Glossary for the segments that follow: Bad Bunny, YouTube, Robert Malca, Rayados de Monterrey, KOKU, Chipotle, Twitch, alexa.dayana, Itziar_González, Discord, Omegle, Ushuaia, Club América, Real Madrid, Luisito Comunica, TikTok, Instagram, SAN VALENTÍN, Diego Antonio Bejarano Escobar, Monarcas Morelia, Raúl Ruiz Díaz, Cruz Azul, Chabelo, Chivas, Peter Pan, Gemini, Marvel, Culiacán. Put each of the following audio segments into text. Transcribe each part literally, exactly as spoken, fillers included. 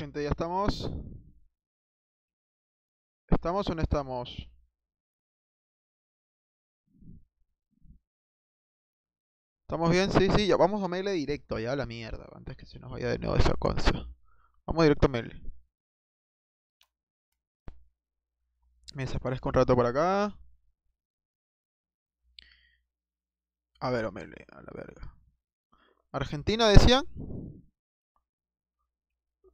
Gente, ya estamos. ¿Estamos o no estamos? ¿Estamos bien? Sí, sí, ya vamos a Omegle directo, ya a la mierda, antes que se nos vaya de nuevo esa concha. Vamos directo a Omegle. Me desaparezco un rato por acá. A ver, Omegle, a la verga. Argentina, decían.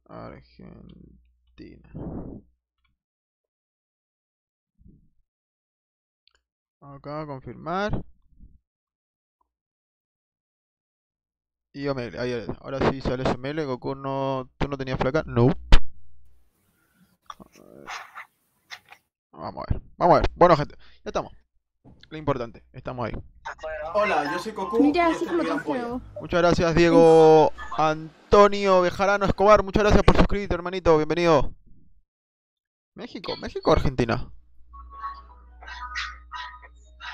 Argentina. Acá, confirmar. Y Omegle, ahí es. Ahora sí sale Omegle. Goku, no, ¿tú no tenías placa? No. A ver. Vamos a ver, vamos a ver. Bueno, gente, ya estamos. Lo importante, estamos ahí. Hola, yo soy Goku. Mira, así como te juego. Muchas gracias, Diego Antonio Bejarano Escobar. Muchas gracias por suscribirte, hermanito. Bienvenido. México, México, Argentina.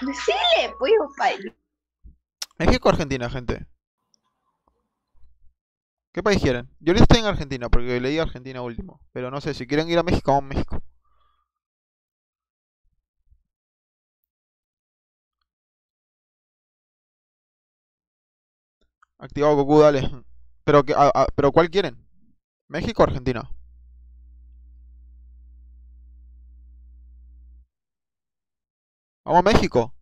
Decile, pues, país. México, Argentina, gente. ¿Qué país quieren? Yo ahorita estoy en Argentina, porque leí Argentina último. Pero no sé, si quieren ir a México, vamos a México. Activado Goku, dale. Pero, que, a, a, ¿pero cuál quieren? ¿México o Argentina? Vamos a México.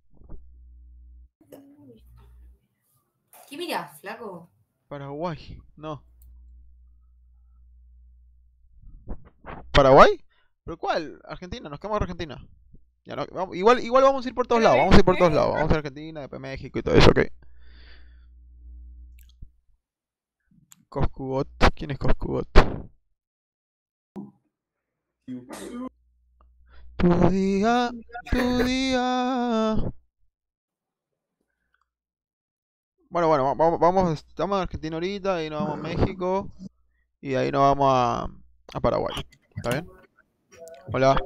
¿Qué mirás, flaco? Paraguay, no. ¿Paraguay? ¿Pero cuál? Argentina, nos quedamos en Argentina. Ya no, vamos, igual, igual vamos a ir por todos lados, vamos a ir por todos lados. Vamos a Argentina, después México y todo eso, ok. Koskubot, ¿quién es Koskubot? Tu día, tu día. Bueno, bueno, vamos, vamos, estamos en Argentina ahorita, y nos vamos a México, y de ahí nos vamos a, a Paraguay, ¿está bien? Hola.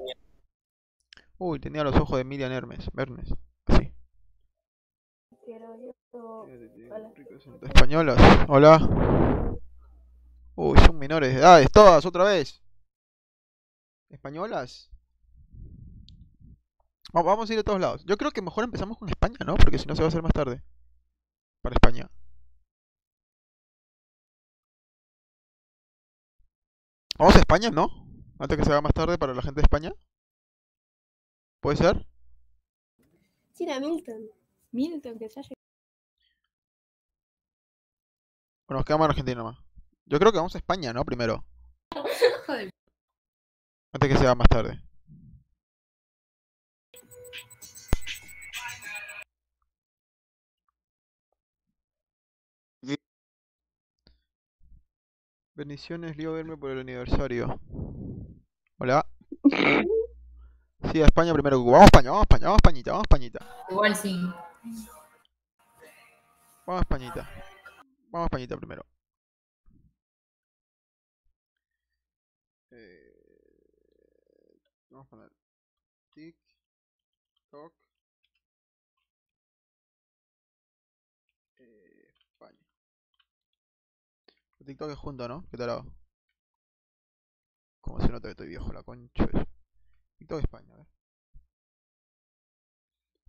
Uy, tenía los ojos de Miriam Hermes, Bernes, así. Españolas, hola. Uy, son menores de edades, todas, otra vez. Españolas. Vamos a ir de todos lados. Yo creo que mejor empezamos con España, ¿no? Porque si no se va a hacer más tarde. Para España. Vamos a España, ¿no? Antes que se haga más tarde para la gente de España. ¿Puede ser? Sí, era Milton. Milton, que se ha llegado. Bueno, nos quedamos en Argentina más. Yo creo que vamos a España, ¿no? Primero. Joder. Antes que se haga más tarde. Bendiciones, lío verme por el aniversario. Hola. Sí, a España primero. Vamos a España, vamos a España, vamos a Españita, vamos a Españita. Igual sí. Vamos a Españita. Vamos a Españita primero. Eh, vamos a poner TikTok. Eh, España. TikTok es junto, ¿no? ¿Qué tal hago? Como se nota que estoy viejo, la concha. TikTok España, a ver.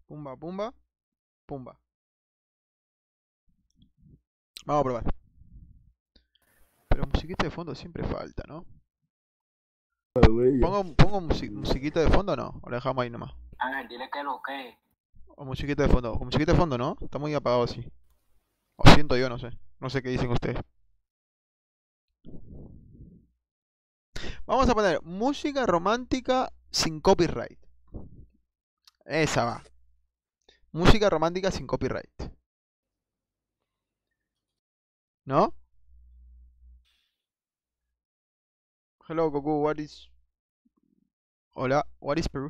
Pumba, pumba, pumba. Vamos a probar. Pero musiquita de fondo siempre falta, ¿no? ¿Pongo, pongo music musiquita de fondo o no? ¿O la dejamos ahí nomás? A ver, dile que lo que. O musiquita de fondo. O musiquita de fondo, ¿no? Está muy apagado así. O siento yo, no sé. No sé qué dicen ustedes. Vamos a poner música romántica sin copyright. Esa va. Música romántica sin copyright. ¿No? Hello, Goku, what is... Hola, what is Perú?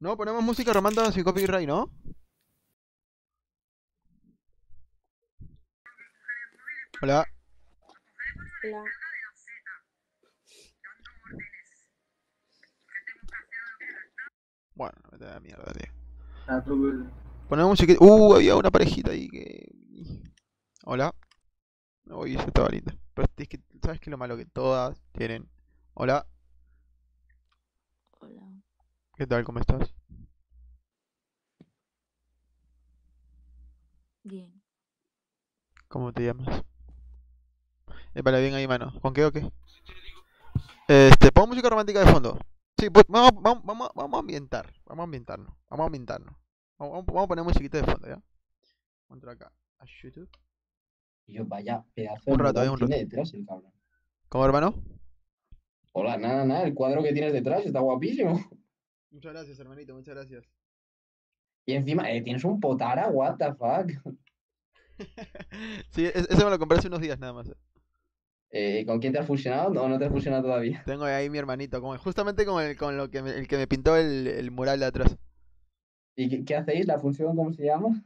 No, ponemos música romántica sin copyright, ¿no? Hola. Hola. Bueno, me da mierda, tío. Ah, ponemos musiquita. Uh, había una parejita ahí que... Hola. Uy, esa está bonita. Pero es que, ¿sabes qué es lo malo? Que todas tienen... Hola. Hola. ¿Qué tal? ¿Cómo estás? Bien. ¿Cómo te llamas? Eh, vale, bien ahí, mano. ¿Con qué o qué? Este, pongo música romántica de fondo. Sí, pues vamos, vamos, vamos, vamos a ambientar. Vamos a ambientarnos. Vamos a ambientarnos. Vamos, vamos a poner musiquita de fondo, ¿ya? Entra acá a YouTube. Y yo, vaya pedazo. Un rato, hay un rato. Detrás, el cabrón. ¿Cómo, hermano? Hola, nada, nada. El cuadro que tienes detrás está guapísimo. Muchas gracias, hermanito. Muchas gracias. Y encima, eh, tienes un potara, what the fuck. Sí, ese me lo compré hace unos días nada más. Eh, ¿Con quién te has fusionado? No, no te has fusionado todavía. Tengo ahí mi hermanito, con, justamente con, el, con lo que me, el que me pintó el, el mural de atrás. ¿Y qué, qué hacéis? ¿La función cómo se llama?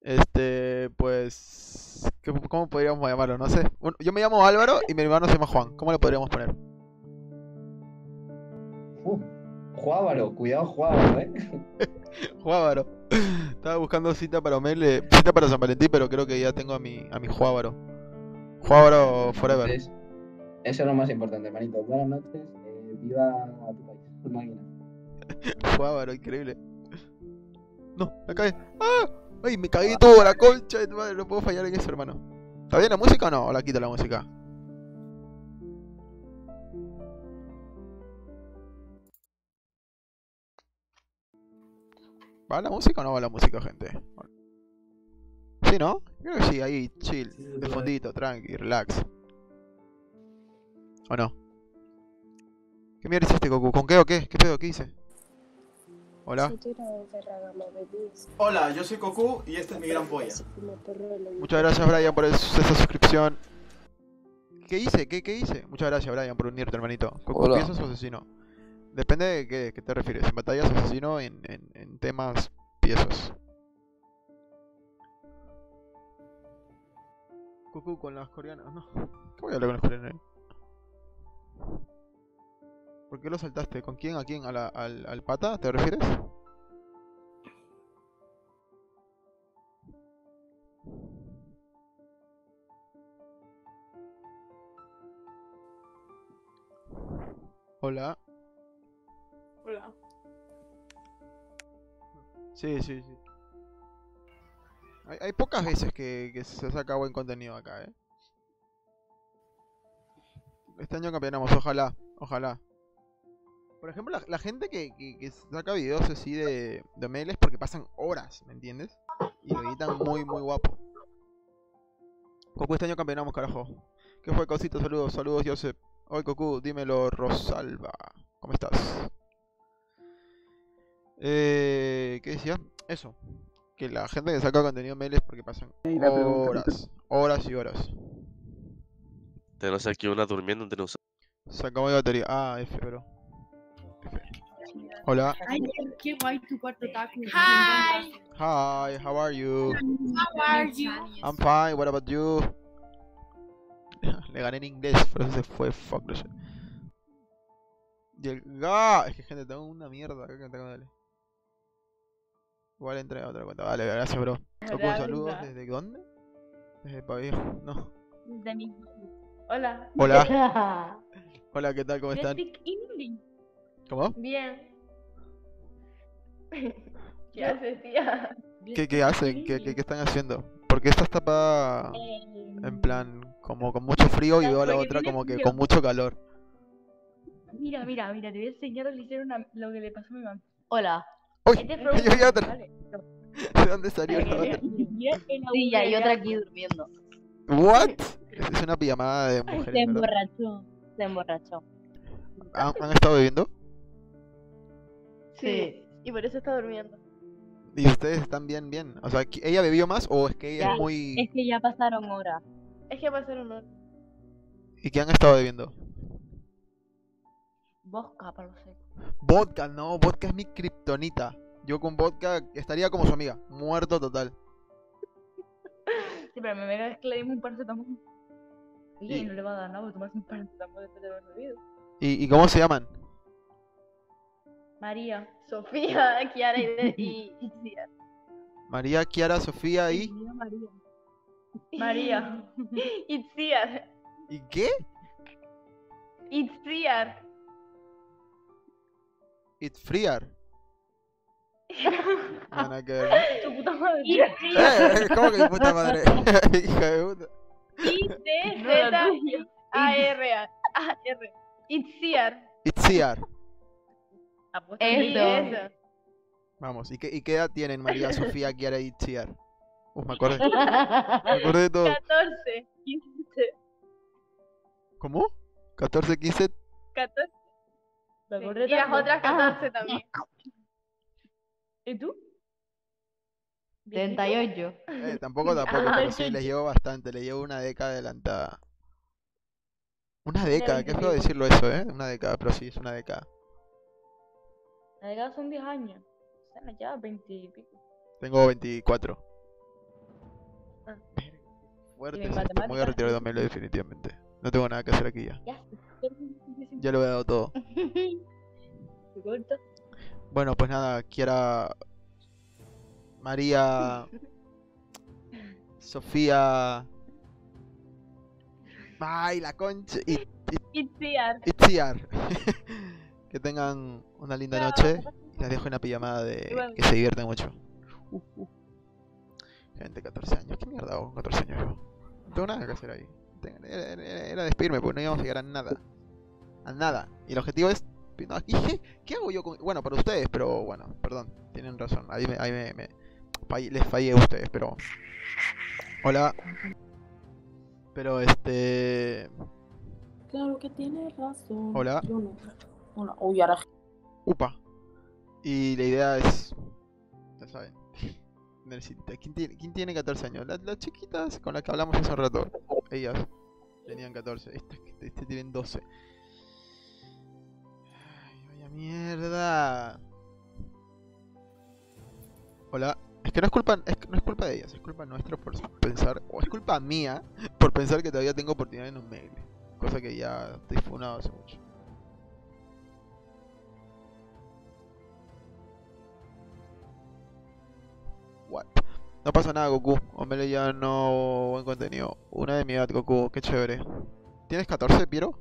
Este, pues... ¿Cómo podríamos llamarlo? No sé. Bueno, yo me llamo Álvaro y mi hermano se llama Juan. ¿Cómo le podríamos poner? Uh, Juávaro, cuidado Juávaro, ¿eh? Juávaro. Estaba buscando cita para Omegle, cita para San Valentín, pero creo que ya tengo a mi, a mi Juávaro. Juávaro forever. Entonces, eso es lo más importante, hermanito. Buenas noches, eh, viva a tu país, tu máquina. Juávaro, increíble. No, la cagué. ¡Ah! ¡Ay, me cagué todo, la concha de tu madre! No puedo fallar en eso, hermano. ¿Está bien la música o no? ¿O la quito la música? ¿Va la música o no va la música, gente? Sí, ¿no? Creo que sí, ahí, chill, de fondito, tranqui, relax. ¿O no? ¿Qué mierda hiciste, Koku? ¿Con qué o qué? ¿Qué pedo? ¿Qué hice? Hola. Hola, yo soy Koku y esta es mi gran polla. Muchas gracias, Brian, por esa suscripción. ¿Qué hice? ¿Qué, qué hice? Muchas gracias, Brian, por unirte, hermanito. Koku, ¿piensas o asesino? Depende de qué, qué te refieres, en batallas, asesino, en, en, en temas, piezas. Koku con las coreanas, no. ¿Qué voy a hablar con las coreanas? ¿Por qué lo saltaste? ¿Con quién? ¿A quién? ¿A la, al, ¿Al pata? ¿Te refieres? Hola. Hola. Sí, sí, sí. Hay, hay pocas veces que, que se saca buen contenido acá, eh. Este año campeonamos, ojalá, ojalá. Por ejemplo, la, la gente que, que, que saca videos así de, de Omegle es porque pasan horas, ¿me entiendes? Y lo editan muy, muy guapo. Koku, este año campeonamos, carajo. ¿Qué fue, Cosito? Saludos, saludos, Joseph. Hoy, Koku, dímelo, Rosalba. ¿Cómo estás? Eh, ¿Qué decía? Eso, que la gente que saca contenido mail es porque pasan horas, horas y horas. Te no sé aquí una durmiendo entre nosotros. Se acabó de batería. Ah, F, pero. F. Hola. Hi, Hi, how are you? How are you? I'm fine, what about you? Le gané en inglés, pero eso se fue, fuck the shit. Y el ¡ah! Es que gente, tengo una mierda. Dale. Igual entré a otra cuenta. Vale, gracias, bro. Koku, saludos. ¿Desde dónde? Desde Pabellón. No. Desde mi. Hola. Hola. Hola, ¿qué tal? ¿Cómo están? ¿Cómo? Bien. ¿Qué haces, tía? ¿Qué, qué hacen? ¿Qué, qué, ¿Qué están haciendo? Porque esta está tapada en plan como con mucho frío y veo a la otra como que con mucho calor. Mira, mira, mira, te voy a enseñar a hacer una, lo que le pasó a mi mamá. Hola. Uy, este fue yo vi otra. Vale, no. ¿De dónde salió la otra? Sí, ya hay otra aquí durmiendo. ¿What? Es una pijamada de mujeres. Se emborrachó, se emborrachó. ¿Han, ¿Han estado bebiendo? Sí, y por eso está durmiendo. ¿Y ustedes están bien, bien? O sea, ¿ella bebió más o es que ella ya, es muy...? Es que ya pasaron horas. Es que pasaron horas. ¿Y qué han estado bebiendo? Vodka, para los secos. Vodka, no, vodka es mi kriptonita. Yo con vodka estaría como su amiga, muerto total. Sí, pero me mega es que le dimos un paracetamol. Oye, y... no le va a dar nada por tomarse un paracetamol después de haber bebido. ¿Y, ¿Y cómo se llaman? María, Sofía, Chiara y Itziar. María, Chiara, Sofía y... María. María. Itziar. ¿Y qué? It's freer. It's freer. Nada que ver, ¿no? Tu puta madre. ¿Eh? ¿Cómo que tu puta madre? Hija de puta. I T Z A R A. A R. Itziar. Itziar. Eso. Vamos, ¿y qué, ¿y qué edad tienen María Sofía, Kiara y Itziar? Uf, me acordé. Me acordé de todo. catorce, quince. ¿Cómo? ¿catorce, quince? catorce. Me acordé y también. Las otras catorce ah. también. ¿Y tú? setenta y ocho. Eh, tampoco, tampoco, ah, pero sí, les llevo bastante, les llevo una década adelantada. Una década, qué feo decirlo eso, ¿eh? Una década, pero sí, es una década. Una década son diez años. O sea, ya veinte y pico. Tengo veinticuatro. Ah. Fuerte, sí, estoy muy retirado de Omegle, definitivamente. No tengo nada que hacer aquí ya. Ya, ya lo he dado todo. Bueno, pues nada, Kiara... María... Sofía... Ay, la concha... It, it, Itziar. Itziar. Que tengan una linda noche. Y les dejo una pijamada de... Que se diviertan mucho. Uh, uh. Gente, catorce años. ¿Qué mierda hago con catorce años yo? No tengo nada que hacer ahí. Era despedirme, porque no íbamos a llegar a nada. A nada. Y el objetivo es... No, ¿qué, ¿Qué hago yo con...? Bueno, para ustedes, pero bueno, perdón. Tienen razón. Ahí me... Ahí me, me... Fall... Les fallé a ustedes, pero... Hola. Pero este... Claro que tiene razón. Hola. No. Hola. Uy, ahora... Upa. Y la idea es... Ya saben. ¿Quién tiene, ¿quién tiene catorce años? Las, las chiquitas con las que hablamos hace rato. Ellas tenían catorce. Estas que este tienen doce. Ay, vaya mierda. Hola. Es que no es culpa, es, no es culpa de ellas, es culpa nuestra por pensar, o es culpa mía por pensar que todavía tengo oportunidad en un Omegle. Cosa que ya estoy funado hace mucho. What? No pasa nada, Goku. Omegle ya no buen contenido. Una de mi edad, Goku. Qué chévere. ¿Tienes catorce, Piero?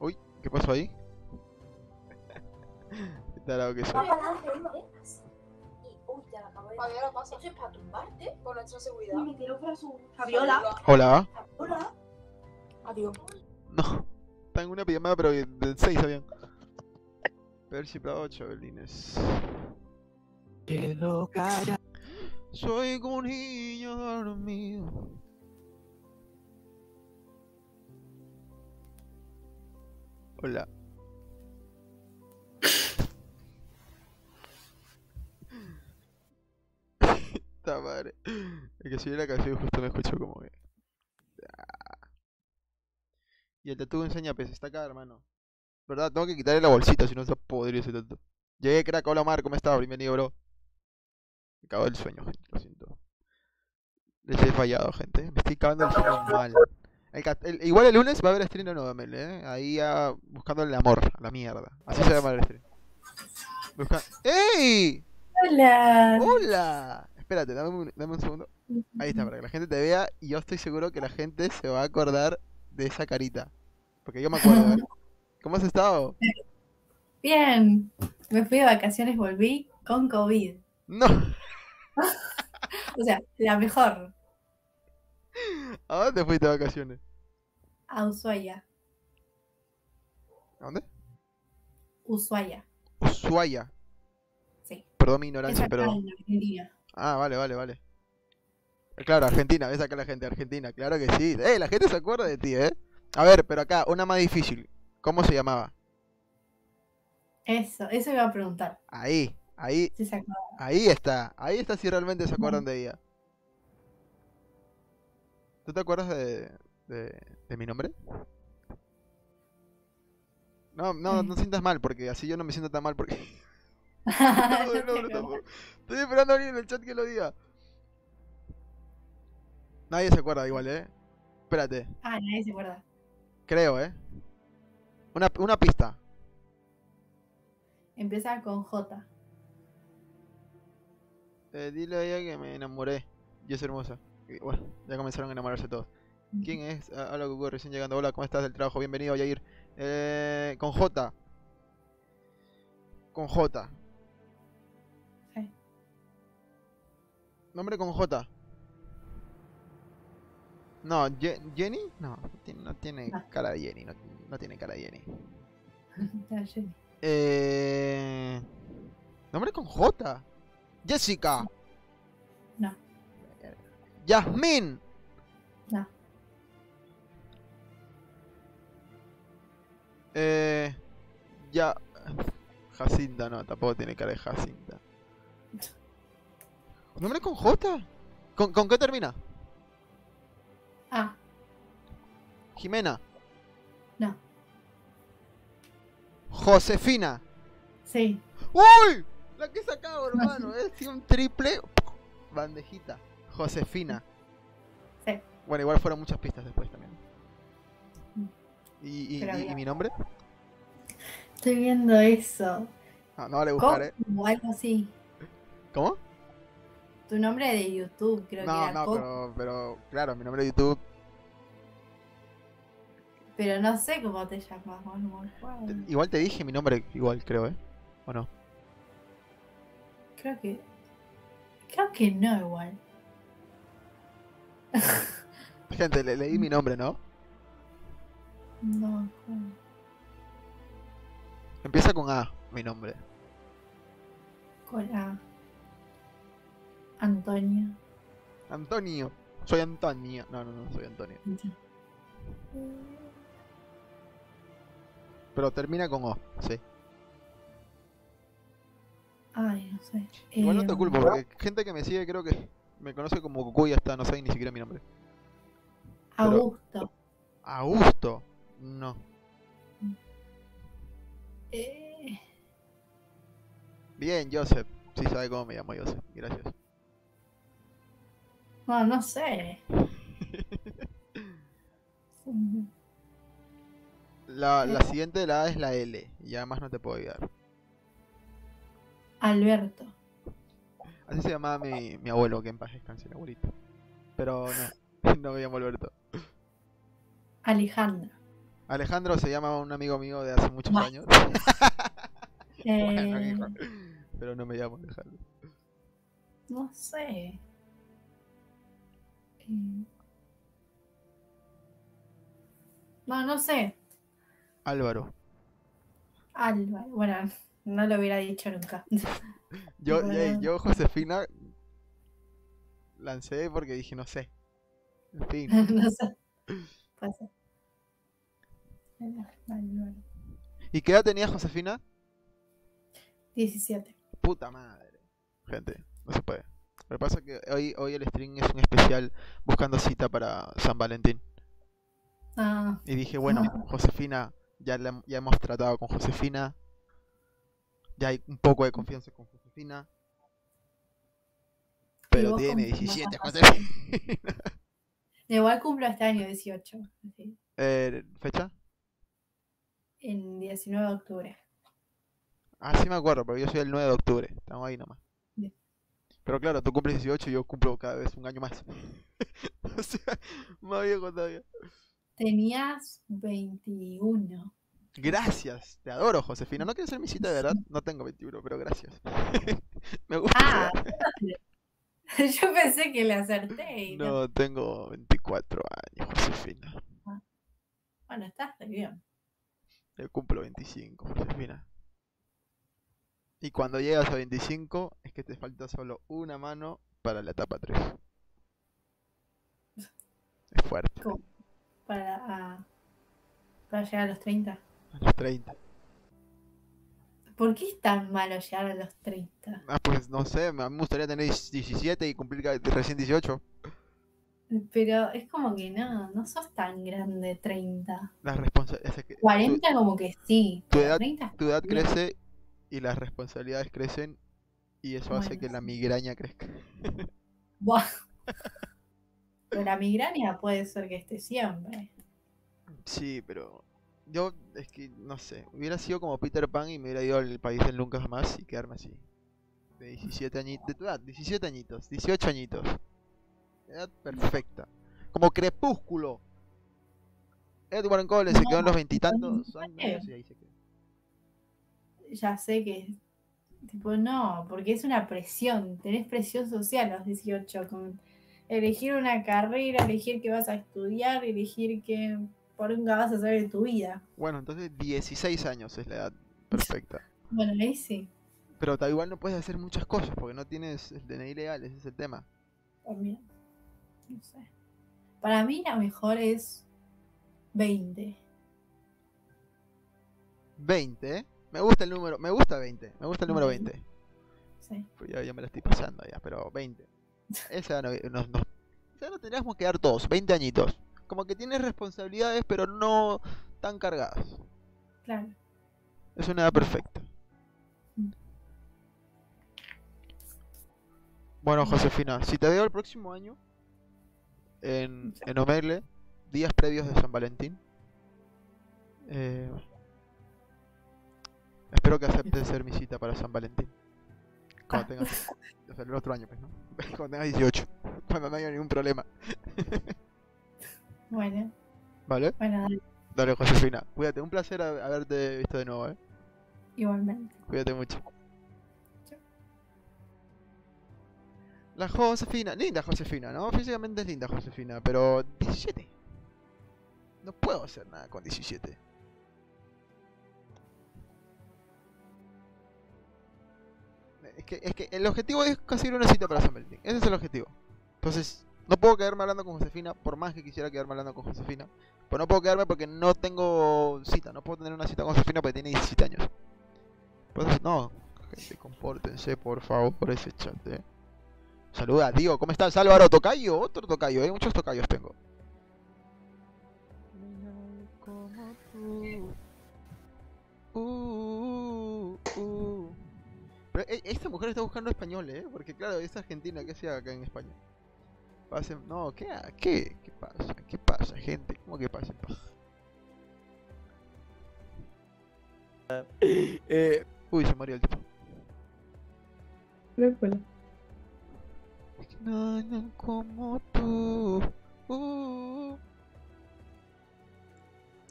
Uy, ¿qué pasó ahí? Qué tarado que soy. Fabiola, pasa. Eso es para tumbarte por nuestra seguridad. Me tiró para su... Fabiola. Hola. Hola. Adiós. No. Está en una pijamada, pero del seis habían. Percy Prado, Chabelines. Quedo callado. Soy como un niño dormido. Hola. Esta madre. El que subió la canción justo me escuchó como que. Y el tatu enseña pez, está acá, hermano. ¿Verdad? Tengo que quitarle la bolsita, si no está podrido ese tatu. Llegué, crack. Hola, Mar, ¿cómo estás? Bienvenido, bro. Me cago el sueño, gente, lo siento. Les he fallado, gente. Me estoy cagando el sueño mal. El, el, igual el lunes va a haber stream de nuevo, ¿eh? Ahí a, buscando el amor, a la mierda. Así se llama el stream. Busca... ¡Ey! ¡Hola! ¡Hola! Espérate, dame un, dame un segundo. Ahí está, para que la gente te vea. Y yo estoy seguro que la gente se va a acordar de esa carita. Porque yo me acuerdo, ¿eh? ¿Cómo has estado? Bien. Me fui de vacaciones, volví con COVID. No. O sea, la mejor. ¿A dónde fuiste de vacaciones? A Ushuaia. ¿A dónde? Ushuaia. Ushuaia. Sí. Perdón mi ignorancia, acá, pero... En Argentina. Ah, vale, vale, vale. Claro, Argentina, ves acá la gente, Argentina, claro que sí. Eh, la gente se acuerda de ti, eh. A ver, pero acá, una más difícil. ¿Cómo se llamaba? Eso, eso iba a preguntar. Ahí, ahí. Sí se acuerdan. Ahí está, ahí está si realmente se acuerdan de ella. ¿Tú te acuerdas de, de, de mi nombre? No, no, no sientas mal, porque así yo no me siento tan mal, porque... no, no, no, no, tampoco. Estoy esperando a alguien en el chat que lo diga. Nadie se acuerda igual, ¿eh? Espérate. Ah, nadie se acuerda. Creo, ¿eh? Una, una pista. Empieza con J. Eh, dile a ella que me enamoré. Y es hermosa. Bueno, ya comenzaron a enamorarse todos. ¿Quién es? Hola, Kuku, recién llegando. Hola, ¿cómo estás del trabajo? Bienvenido, Yair. Eh, con J. Con J. Sí. Nombre con J. No, Je Jenny. No, no tiene no. cara de Jenny. No, no tiene cara de Jenny. Jenny. Eh, nombre con J. Jessica. No. Yasmín. No. Eh. Ya. Jacinta, no, tampoco tiene cara de Jacinta. ¿Nombre con J? ¿Con, ¿con qué termina? A. Jimena. No. Josefina. Sí. ¡Uy! La que he sacado, hermano. Es un triple. Bandejita. Josefina. Sí. Bueno, igual fueron muchas pistas después también. ¿Y, y, y, y mi nombre? Estoy viendo eso. No, no vale buscar, ¿eh? O algo así. ¿Cómo? Tu nombre de YouTube, creo no, que era No, no, pero, pero claro, mi nombre de YouTube. Pero no sé cómo te llamas, ¿no? Igual te dije mi nombre, igual creo, ¿eh? ¿O no? Creo que... Creo que no, igual. Gente, le leí mi nombre, ¿no? No, ¿cómo? Empieza con A, mi nombre. Con A. Antonio. Antonio. Soy Antonio. No, no, no, soy Antonio. Pero termina con O, sí. Ay, no sé. Igual no te culpo, porque gente que me sigue creo que me conoce como Kuku y hasta no sabe ni siquiera mi nombre. Pero... Augusto. Augusto. No. Eh... Bien, Joseph. Sí sabe cómo me llamo Joseph. Gracias. No, no sé. la, la siguiente de la A es la L. Ya más no te puedo ayudar. Alberto. Así se llamaba mi, mi abuelo, que en paz descanse, mi abuelito. Pero no, no me llamo Alberto. Alejandro. Alejandro se llama un amigo mío de hace muchos años. eh... bueno, hijo. Pero no me llamo Alejandro. No sé. No, no sé. Álvaro. Álvaro, bueno, no lo hubiera dicho nunca. Yo, bueno. yo Josefina, lancé porque dije, no sé. En fin. no sé. Pasa. ¿Y qué edad tenía Josefina? diecisiete. Puta madre. Gente, no se puede. Lo que pasa es que hoy, hoy el stream es un especial buscando cita para San Valentín. Ah. Y dije, bueno, ah. Josefina, ya, la, ya hemos tratado con Josefina. Ya hay un poco de confianza con Josefina. Pero tiene diecisiete, Josefina. Igual cumplo este año dieciocho. ¿Sí? Eh, ¿Fecha? El diecinueve de octubre. Ah, sí me acuerdo, pero yo soy el nueve de octubre. Estamos ahí nomás. Sí. Pero claro, tú cumples dieciocho y yo cumplo cada vez un año más. O sea, más viejo todavía. Tenías veintiuno. Gracias, te adoro, Josefina. No quieres ser mi cita, de verdad. No tengo veintiuno, pero gracias. Me gusta. Ah, yo pensé que le acerté. Y no, no, tengo veinticuatro años, Josefina. Ah. Bueno, estás bien. Yo cumplo veinticinco, Josefina. Y cuando llegas a veinticinco, es que te falta solo una mano para la etapa tres. Es fuerte. ¿Cómo? Para, uh, para llegar a los treinta. A los treinta. ¿Por qué es tan malo llegar a los treinta? Ah, pues no sé, a mí me gustaría tener diecisiete y cumplir recién dieciocho. Pero es como que no, no sos tan grande treinta. Las responsabilidades... Es que cuarenta tu, como que sí. Tu edad, treinta, tu edad crece y las responsabilidades crecen y eso bueno. hace que la migraña crezca. Buah. Pero la migraña puede ser que esté siempre. Sí, pero... Yo, es que, no sé, hubiera sido como Peter Pan y me hubiera ido al país del nunca jamás y quedarme así. De diecisiete añitos, de tu edad, diecisiete añitos, dieciocho añitos. edad perfecta. Como Crepúsculo. Edward Cullen no, se quedó en los veintitantos años y ahí se quedó. Ya sé que... Tipo, no, porque es una presión. Tenés presión social a los dieciocho. Con elegir una carrera, elegir qué vas a estudiar, elegir qué poronga vas a hacer de tu vida. Bueno, entonces dieciséis años es la edad perfecta. Bueno, ahí sí. Pero tal igual no puedes hacer muchas cosas porque no tienes el D N I legal, ese es el tema. También. No sé. Para mí la mejor es veinte. ¿veinte? Me gusta el número, me gusta veinte, me gusta el número veinte. Sí. Pues ya, ya me lo estoy pasando ya, pero veinte. Esa no, no, no. Esa no tendríamos que dar todos, veinte añitos. Como que tienes responsabilidades, pero no tan cargadas. Claro. Es una edad perfecta. Bueno, Josefina, si te veo el próximo año en, en Omegle, días previos de San Valentín. Eh... Espero que aceptes ser mi cita para San Valentín. Cuando ah. tengas... O sea, el otro año, pues, ¿no? Cuando tengas dieciocho. Cuando no haya ningún problema. Bueno. ¿Vale? Bueno, dale. Dale, Josefina. Cuídate. Un placer haberte visto de nuevo, ¿eh? Igualmente. Cuídate mucho. Chao. La Josefina. Linda Josefina, ¿no? Físicamente es linda Josefina, pero... diecisiete. No puedo hacer nada con diecisiete. Es que, es que el objetivo es conseguir una cita para San Valentín. Ese es el objetivo. Entonces, no puedo quedarme hablando con Josefina, por más que quisiera quedarme hablando con Josefina. Pues no puedo quedarme porque no tengo cita. No puedo tener una cita con Josefina porque tiene diecisiete años. Entonces, no. Gente, compórtense, por favor, por ese chat, ¿eh? Saluda, tío. ¿Cómo estás, Álvaro? ¿Tocayo? Otro tocayo, ¿eh? Muchos tocayos tengo. Como tú. Uh, uh, uh. Pero esta mujer está buscando español, ¿eh? Porque claro, es argentina, ¿qué hacía acá en España? Pase... No, ¿qué? ¿Qué? ¿Qué pasa? ¿Qué pasa, gente? ¿Cómo que pasa? Eh... Uy, se murió el tipo. No, bueno. No, no, como tú. Uh.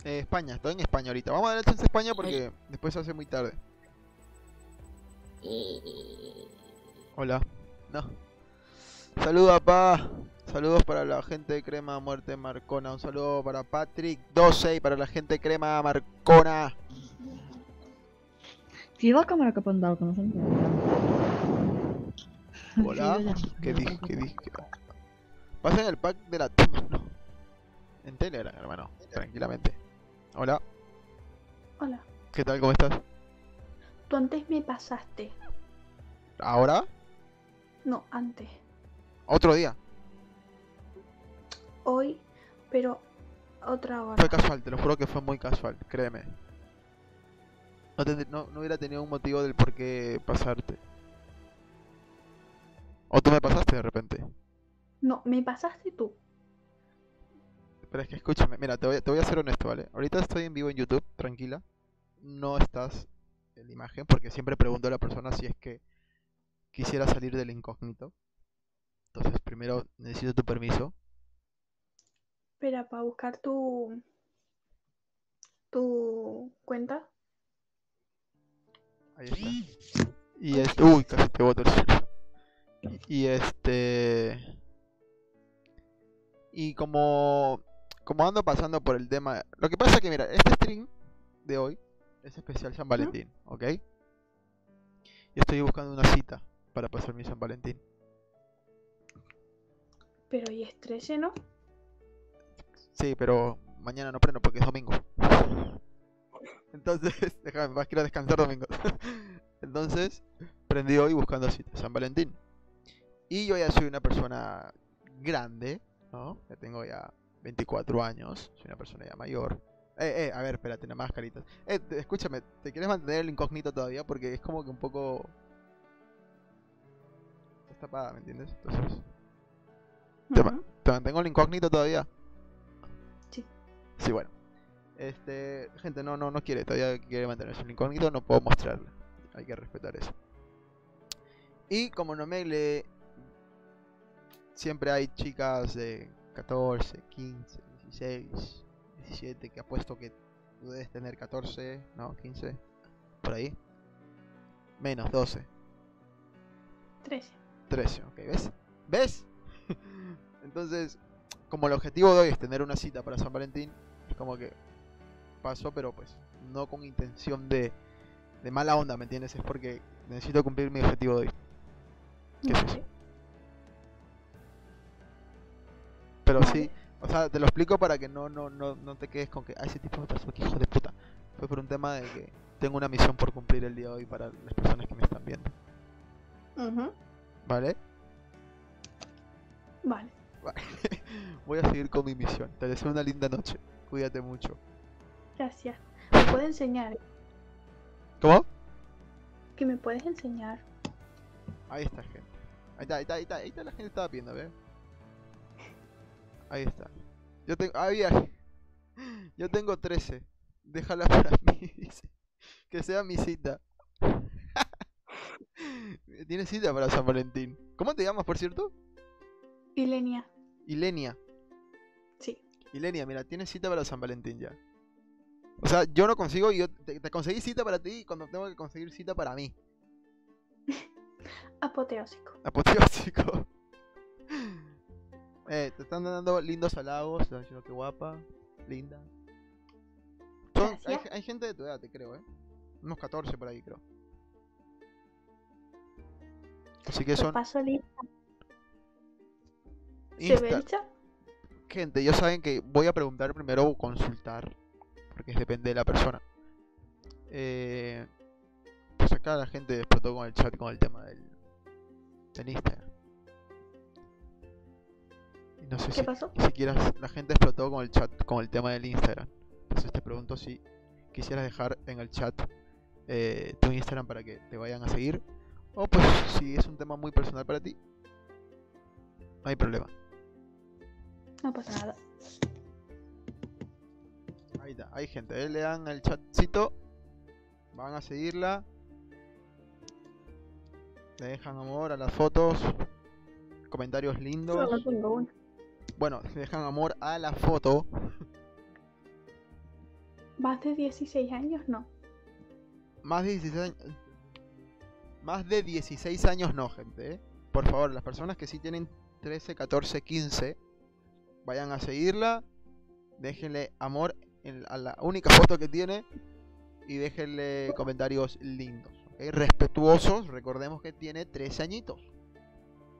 Eh, España, estoy en España ahorita. Vamos a dar chance a España porque después se hace muy tarde. Hola, no. Saludos, pa. Saludos para la gente de Crema Muerte Marcona. Un saludo para Patrick doce y para la gente de Crema Marcona. Lleva la cámara que pondado, que no se entiende. Hola, ¿qué dije? ¿Qué dije? Pasa en el pack de la tumba, ¿no? En Telegram, hermano, tranquilamente. Hola. Hola. ¿Qué tal? ¿Cómo estás? Tú antes me pasaste. ¿Ahora? No, antes. ¿Otro día? Hoy, pero otra hora. Fue casual, te lo juro que fue muy casual, créeme. No, te, no, no hubiera tenido un motivo del por qué pasarte. ¿O tú me pasaste de repente? No, me pasaste tú. Pero es que escúchame, mira, te voy, te voy a ser honesto, ¿vale? Ahorita estoy en vivo en YouTube, tranquila. No estás... la imagen, porque siempre pregunto a la persona si es que quisiera salir del incógnito. Entonces primero necesito tu permiso. Espera, para buscar tu tu cuenta. Ahí está. Y este, uy, casi te boto el celular. Y este y como como ando pasando por el tema, lo que pasa que mira, este stream de hoy es especial San Valentín, ¿ok? Y estoy buscando una cita para pasar mi San Valentín. Pero y es trece, ¿no? Sí, pero mañana no prendo porque es domingo. Entonces, déjame, vas a ir a descansar domingo. Entonces, prendí hoy buscando cita, San Valentín. Y yo ya soy una persona grande, ¿no? Ya tengo ya veinticuatro años, soy una persona ya mayor. Eh, eh, a ver, espérate, nada más caritas. Eh, te, escúchame, ¿te quieres mantener el incógnito todavía? Porque es como que un poco... Estás tapada, ¿me entiendes? Entonces... ¿Te, uh-huh. ma ¿Te mantengo el incógnito todavía? Sí. Sí, bueno. Este... Gente, no, no, no quiere, todavía quiere mantenerse el incógnito, no puedo mostrarle. Hay que respetar eso. Y como no me le... siempre hay chicas de catorce, quince, dieciséis, diecisiete, que apuesto que tú debes tener catorce, no, quince, por ahí. Menos, doce. trece. trece, ok, ¿ves? ¿Ves? Entonces, como el objetivo de hoy es tener una cita para San Valentín, es como que paso, pero pues no con intención de, de mala onda, ¿me entiendes? Es porque necesito cumplir mi objetivo de hoy. ¿Qué es eso? Pero sí, o sea, te lo explico para que no, no, no, no te quedes con que a ese tipo me pasó, que hijo de puta. Fue por un tema de que tengo una misión por cumplir el día de hoy para las personas que me están viendo. Uh-huh. ¿Vale? Vale. Vale. Voy a seguir con mi misión. Te deseo una linda noche. Cuídate mucho. Gracias. ¿Me puedes enseñar? ¿Cómo? Que me puedes enseñar. Ahí está, gente. Ahí está, ahí está, ahí está, ahí está la gente estaba viendo, ¿ves? Ahí está. Yo tengo... Ah, bien. Yo tengo trece. Déjala para mí, dice. Que sea mi cita. Tienes cita para San Valentín. ¿Cómo te llamas, por cierto? Ylenia. Ylenia. Sí. Ylenia, mira, tienes cita para San Valentín ya. O sea, yo no consigo, yo te, te conseguí cita para ti cuando tengo que conseguir cita para mí. Apoteósico. Apoteósico. Eh, te están dando lindos halagos, están diciendo que guapa, linda. Son, hay, hay gente de tu edad, te creo, eh. Unos catorce por ahí, creo. Así que son. Paso lista. ¿Se ve el chat? Gente, ya saben que voy a preguntar primero o consultar, porque depende de la persona. Eh, pues acá la gente explotó con el chat con el tema del, del Instagram. Y no sé ¿Qué si, pasó? Ni siquiera la gente explotó con el chat con el tema del Instagram. Entonces te pregunto si quisieras dejar en el chat eh, tu Instagram para que te vayan a seguir. O pues si es un tema muy personal para ti, no hay problema. No pasa nada. Ahí está, hay gente, ¿eh? Le dan el chatcito, van a seguirla, le dejan amor a las fotos, comentarios lindos. Solo tengo uno. Bueno, le dejan amor a la foto. ¿Más de dieciséis años? No. Más de dieciséis años. Más de dieciséis años no, gente, ¿eh? Por favor, las personas que sí tienen trece, catorce, quince, vayan a seguirla, déjenle amor a la única foto que tiene y déjenle comentarios lindos, ¿okay? Respetuosos, recordemos que tiene trece añitos,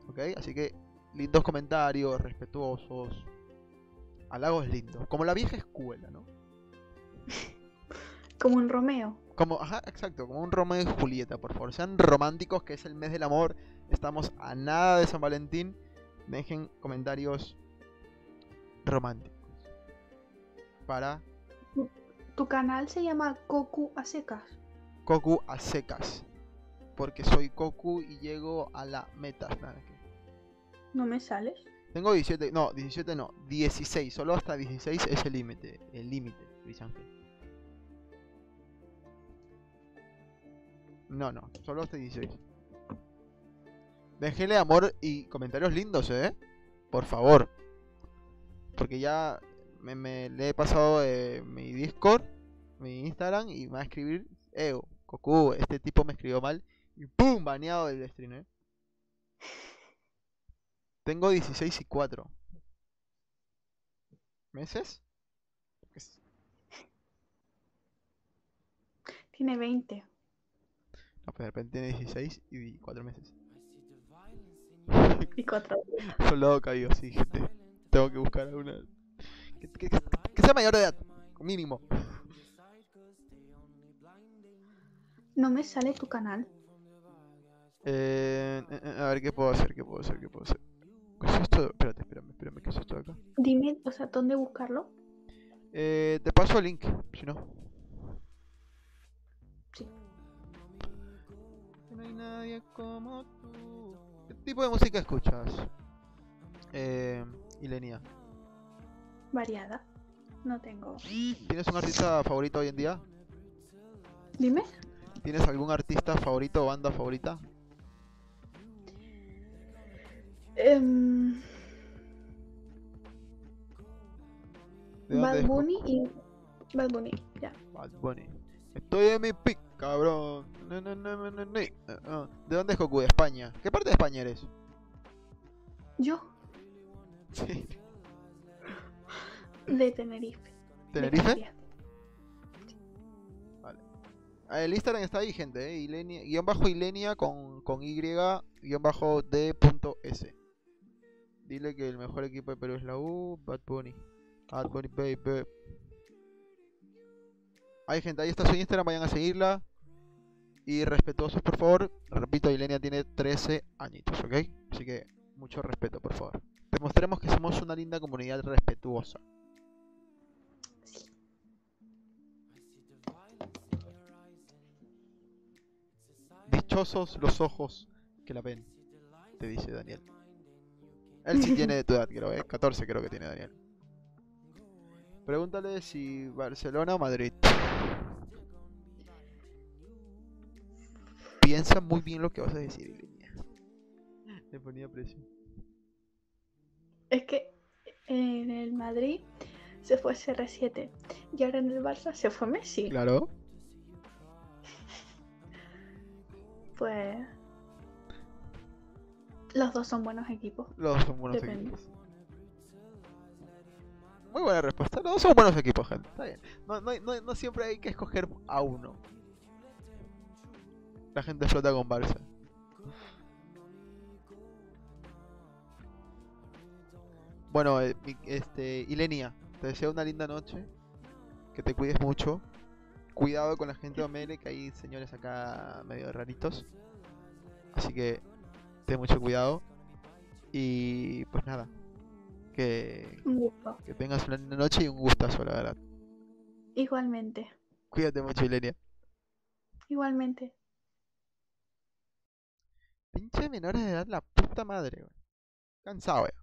¿okay? Así que lindos comentarios, respetuosos, halagos lindos, como la vieja escuela, ¿no? Como un Romeo. Como, ajá, exacto, como un Romeo y Julieta, por favor, sean románticos, que es el mes del amor, estamos a nada de San Valentín, dejen comentarios románticos para... Tu canal se llama Koku a secas. Koku a secas. Porque soy Koku y llego a la meta. ¿No me sales? Tengo diecisiete. No, diecisiete no. dieciséis. Solo hasta dieciséis es el límite. El límite, Luis Ángel. No, no. Solo hasta dieciséis. Déjenle amor y comentarios lindos, ¿eh? Por favor. Porque ya... Me, me, le he pasado eh, mi Discord, mi Instagram, y me va a escribir, Eo, Koku, este tipo me escribió mal, y ¡pum! Baneado del stream, ¿eh? Tengo dieciséis y cuatro. ¿Meses? Tiene veinte. No, pues de repente tiene dieciséis y cuatro meses. Y cuatro. Soldado caído, sí, gente. Tengo que buscar alguna... Que, que, que sea mayor de edad, mínimo. No me sale tu canal. Eh, a ver, ¿qué puedo hacer? ¿Qué puedo hacer? ¿Qué puedo hacer? ¿Qué es esto? Espérate, espérame, espérame, ¿qué es esto de acá? Dime, o sea, ¿dónde buscarlo? Eh, te paso el link, si no. Sí. No hay nadie como tú. ¿Qué tipo de música escuchas? Eh, Ylenia. Variada, no tengo. ¿Tienes un artista favorito hoy en día? Dime. ¿Tienes algún artista favorito o banda favorita? Um... Bad Bunny y... Bad Bunny, ya. Bad Bunny. Estoy en mi pick, cabrón. No, no, no, no, no. Ah, ¿de dónde es K O K U? De España. ¿Qué parte de España eres? Yo. Sí. De Tenerife. ¿Tenerife? De sí. Vale. El Instagram está ahí, gente, ¿eh? Ylenia, guión bajo Ylenia con, con Y, guión bajo D.S. Dile que el mejor equipo de Perú es la U. Bad Bunny. Bad Bunny, baby. Ahí, gente, ahí está su Instagram, vayan a seguirla. Y respetuosos, por favor. Repito, Ylenia tiene trece añitos, ¿ok? Así que mucho respeto, por favor. Demostremos que somos una linda comunidad respetuosa. Sí. Dichosos los ojos que la ven, te dice Daniel. Él sí tiene de tu edad, creo, ¿eh? catorce creo que tiene Daniel. Pregúntale si Barcelona o Madrid. Piensa muy bien lo que vas a decir, Ylenia. Le ponía presión. Es que en el Madrid se fue C R siete y ahora en el Barça se fue Messi. Claro. Pues... los dos son buenos equipos. Los dos son buenos Depende. equipos. Muy buena respuesta. Los dos son buenos equipos, gente. Está bien. No, no, no, no siempre hay que escoger a uno. La gente flota con Barça. Bueno, este, Ylenia, te deseo una linda noche, que te cuides mucho. Cuidado con la gente de Omegle, que hay señores acá medio raritos. Así que ten mucho cuidado. Y pues nada, que, que tengas una linda noche y un gustazo, la verdad. Igualmente. Cuídate mucho, Ylenia. Igualmente. Pinche menores de edad, la puta madre, güey. Cansado, ya.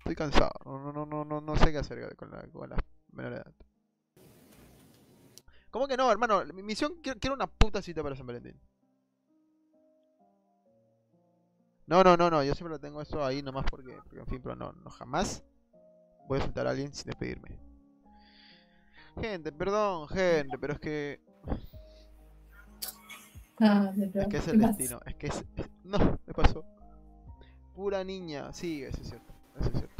Estoy cansado, no, no, no, no, no sé qué hacer con la, con la menor edad. ¿Cómo que no, hermano? Mi misión, quiero, quiero una puta cita para San Valentín. No, no, no, no, yo siempre lo tengo eso ahí nomás porque, porque en fin, pero no, no, jamás voy a soltar a alguien sin despedirme. Gente, perdón, gente, pero es que... Ah, es que es el destino, es que es... No, me pasó. Pura niña, sí, eso es cierto. Eso es cierto.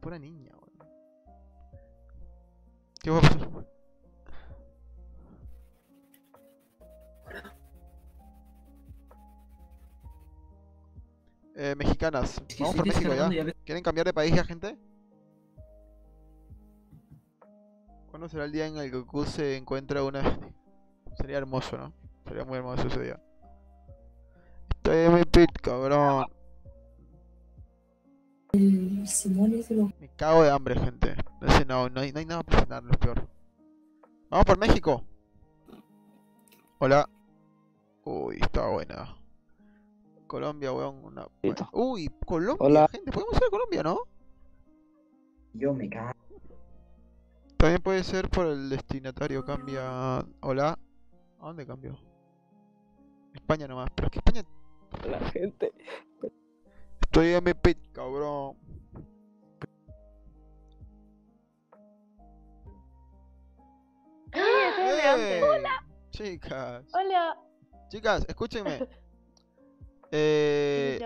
Pura niña, boludo. ¿Qué va a pasar? Eh, mexicanas. Vamos por México ya. ¿Quieren cambiar de país ya, gente? ¿Cuándo será el día en el que K O K U se encuentra una... Sería hermoso, ¿no? Sería muy hermoso ese día. Estoy en mi pit, cabrón. Me cago de hambre, gente. No sé, no, no, hay, no hay nada para cenar, lo peor. Vamos por México. Hola. Uy, está buena. Colombia, weón. Una... Uy, Colombia, Hola. gente. Podemos ir a Colombia, ¿no? Yo me cago. También puede ser por el destinatario. Cambia. Hola. ¿A dónde cambió? España nomás. Pero es que España. La gente. Estoy en mi pit, cabrón. Sí, ¡Hey! Hola. Chicas. Hola. Chicas, escúchenme. eh...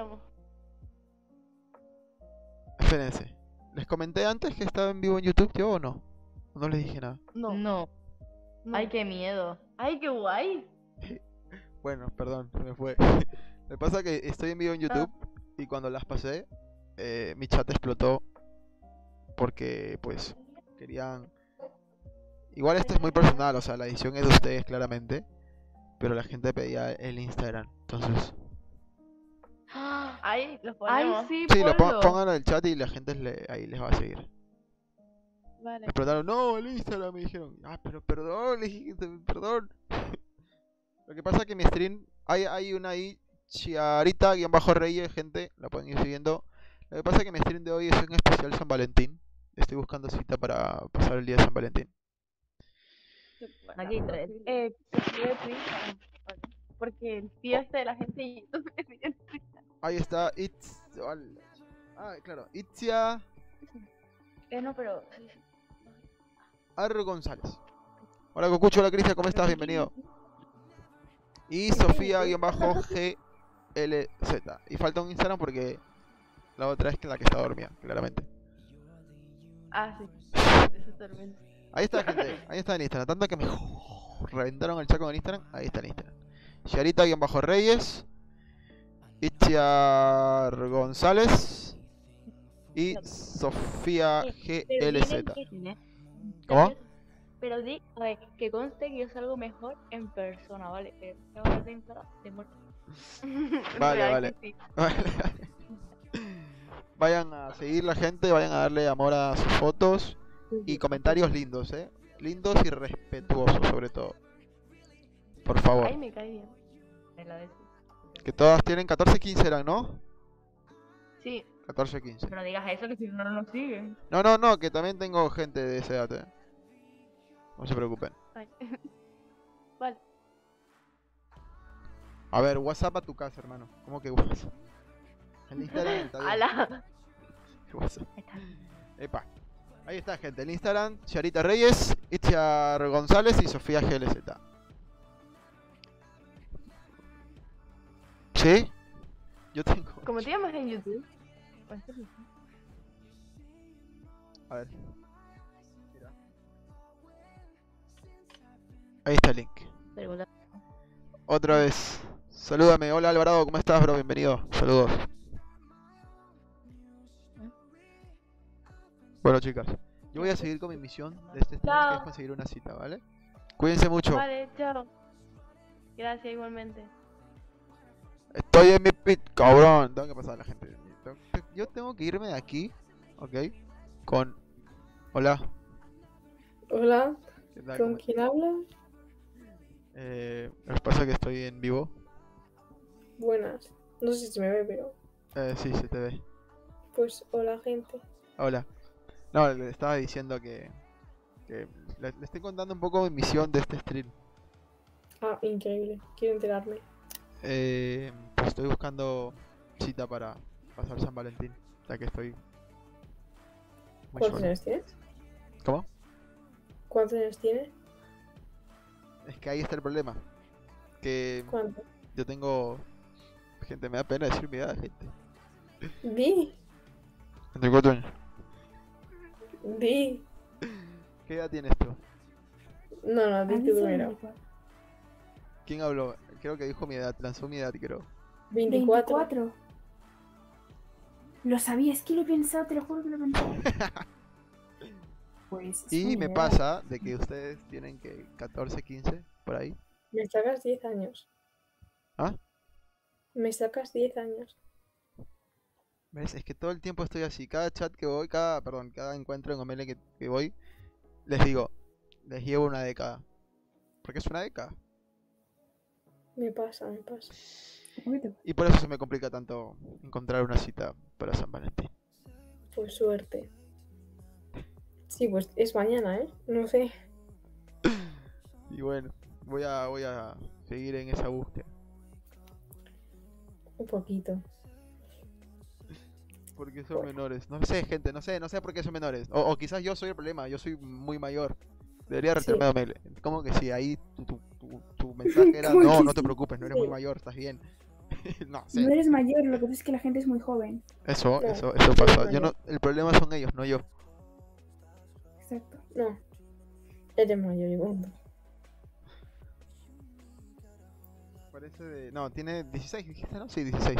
Espérense. ¿Les comenté antes que estaba en vivo en YouTube yo o no? No les dije nada. No. No. no. Ay, qué miedo. Ay, qué guay. Bueno, perdón, me fue. Me pasa que estoy en vivo en YouTube. No. Y cuando las pasé, eh, mi chat explotó porque, pues, querían... Igual esto es muy personal, o sea, la edición es de ustedes, claramente. Pero la gente pedía el Instagram, entonces... Ahí los ponemos. Ay, sí, sí, lo pon pongan en el chat y la gente le ahí les va a seguir. Vale. Me explotaron, no, el Instagram, me dijeron. Ah, pero perdón, le dije, perdón. Lo que pasa es que mi stream, hay, hay una ahí... Chiarita_Reyes, gente, la pueden ir siguiendo. Lo que pasa es que mi stream de hoy es un especial San Valentín. Estoy buscando cita para pasar el día de San Valentín. Aquí tres. Eh, porque el fiesta de la gente y YouTube es bien triste. Ahí está, Itz... Ah, claro, Itzia... Eh, no, pero... Álvaro González. Hola, Kokucho, hola, Cristian, ¿cómo estás? Bienvenido. Y Sofía_G L Z. Y falta un Instagram porque la otra es que la que está dormida, claramente. Ah, sí. Eso también. Ahí está, gente. Ahí está en Instagram. Tanto que me reventaron el chaco en Instagram. Ahí está en Instagram. Chiarita_Reyes. Itziar_González. Y Sofía_G L Z. ¿Cómo? Pero di, a ver, que conste que yo salgo mejor en persona, ¿vale? Pero no vas a entrar de muerte. Vale, vale. Sí. Vale. Vayan a seguir la gente, vayan a darle amor a sus fotos y comentarios lindos, ¿eh? Lindos y respetuosos, sobre todo. Por favor. Ay, me cae bien. Me la des. Que todas tienen catorce, quince, ¿eran, no? Sí. catorce, quince. Pero no digas eso, que si no, no nos siguen. No, no, no, que también tengo gente de esa edad, ¿eh? No se preocupen. Vale. Vale. A ver, WhatsApp a tu casa, hermano. ¿Cómo que WhatsApp? El Instagram está bien. WhatsApp. Epa. Ahí está, gente. El Instagram, Chiarita Reyes, Itziar González y Sofía G L Z. ¿Sí? Yo tengo... ¿Cómo te llamas en YouTube? A ver. Ahí está el link. Otra vez. Salúdame. Hola Alvarado, ¿cómo estás, bro? Bienvenido. Saludos. Bueno, chicas, yo voy a seguir con mi misión de este stream, que es conseguir una cita, ¿vale? Cuídense mucho. Vale, chao. Gracias, igualmente. Estoy en mi pit, cabrón. Tengo que pasar a la gente. Yo tengo que irme de aquí, ¿ok? Con... Hola. Hola. ¿Con quién hablas? Eh, ¿os pasa que estoy en vivo? Buenas, no sé si se me ve, pero... Eh, sí, se te ve. Pues, hola gente. Hola. No, le estaba diciendo que... que le, le estoy contando un poco mi misión de este stream. Ah, increíble, quiero enterarme. Eh, pues estoy buscando cita para pasar San Valentín, ya que estoy... ¿Cuántos años tienes? ¿Cómo? ¿Cuántos años tienes? Es que ahí está el problema. Que... ¿Cuánto? Yo tengo... Gente, me da pena decir mi edad, gente. Di. veinticuatro años. Di. ¿Qué edad tienes tú? No, no, di tú primero. ¿Quién habló? Creo que dijo mi edad, lanzó mi edad, creo. veinticuatro. veinticuatro. Lo sabía, es que lo he pensado, te lo juro que lo he pensado. Pues, y me idea. Pasa de que ustedes tienen que catorce, quince, por ahí. Me sacas diez años. ¿Ah? Me sacas diez años. ¿Ves? Es que todo el tiempo estoy así. Cada chat que voy, cada perdón, cada encuentro en Omegle que, que voy, les digo, les llevo una década. ¿Por qué es una década? Me pasa, me pasa. Y por eso se me complica tanto encontrar una cita para San Valentín. Pues suerte. Sí, pues es mañana, ¿eh? No sé. Y bueno, voy a, voy a seguir en esa búsqueda. Un poquito. Porque son bueno. menores. No sé, gente, no sé, no sé por qué son menores. O, o quizás yo soy el problema, yo soy muy mayor. Debería retirarme a Omegle. Como que sí, ahí tu, tu, tu, tu mensaje era, no, sí? no te preocupes, no eres sí. muy mayor, estás bien. No, sí. No eres mayor, lo que pasa es que la gente es muy joven. Eso, claro. eso, eso pasa. Yo no, el problema son ellos, no yo. Exacto. No, eres mayor y mundo. Parece de... No, tiene dieciséis, dijiste, ¿no? Sí, dieciséis.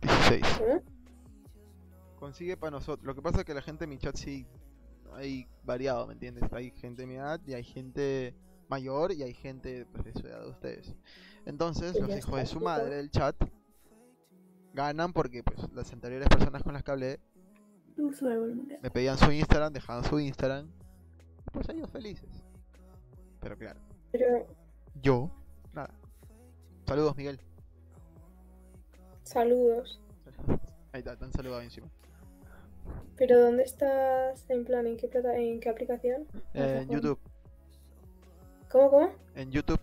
dieciséis. ¿Eh? Consigue para nosotros. Lo que pasa es que la gente en mi chat sí hay variado, ¿me entiendes? Hay gente de mi edad y hay gente mayor y hay gente pues, de su edad de ustedes. Entonces, los hijos de su madre del chat ganan porque pues las anteriores personas con las que hablé me pedían su Instagram, dejaban su Instagram. Pues ellos felices. Pero claro. Pero... Yo, nada. Saludos, Miguel. Saludos. Ahí está, te han saludado encima. ¿Pero dónde estás? En plan, ¿en qué, plata... ¿en qué aplicación? Eh, en YouTube. ¿Cómo, cómo? En YouTube.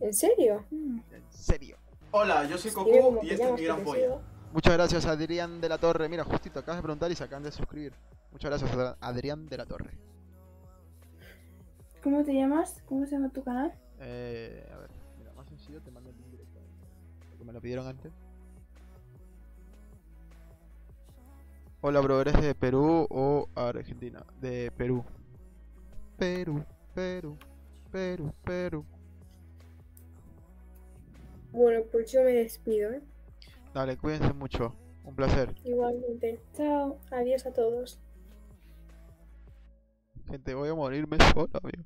¿En serio? ¿En serio? Hola, yo soy Koku y este es mi gran polla. Muchas gracias, Adrián de la Torre. Mira, justito acabas de preguntar y se acaban de suscribir. Muchas gracias, Adrián de la Torre. ¿Cómo te llamas? ¿Cómo se llama tu canal? Eh, a ver, mira, más sencillo, te mando el link directo. Porque me lo pidieron antes. Hola, bro, ¿eres de Perú o Argentina? De Perú. Perú, Perú, Perú, Perú. Bueno, pues yo me despido, ¿eh? Dale, cuídense mucho. Un placer. Igualmente. Chao. Adiós a todos. Gente, voy a morirme solo, amigo.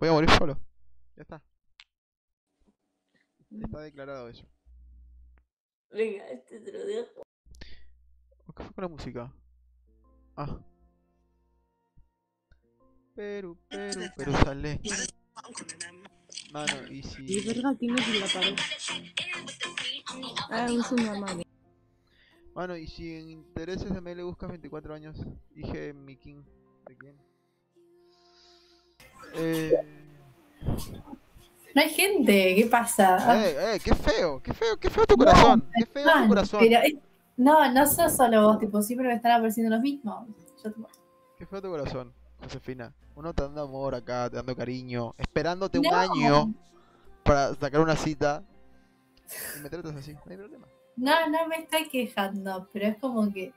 Voy a morir solo. Ya está. Está declarado eso. Venga, este te lo dejo. ¿Qué fue con la música? Ah. Perú, Perú, Perú sale. Mano, y si... ¿Qué verga tienes en la pared? Ah, uso una mano. Mano, y si en intereses de M L buscas veinticuatro años, dije mi king. ¿De quién? Eh... No hay gente, ¿qué pasa? Eh, eh, qué feo, qué feo, qué feo tu corazón. No, qué feo tu corazón. Pero es... No, no sos solo vos, tipo, siempre me están apareciendo los mismos. Yo... Qué feo tu corazón, Josefina. Uno te dando amor acá, te dando cariño, esperándote no. un año para sacar una cita. Y me tratas así, no hay problema. No, no me estoy quejando, pero es como que...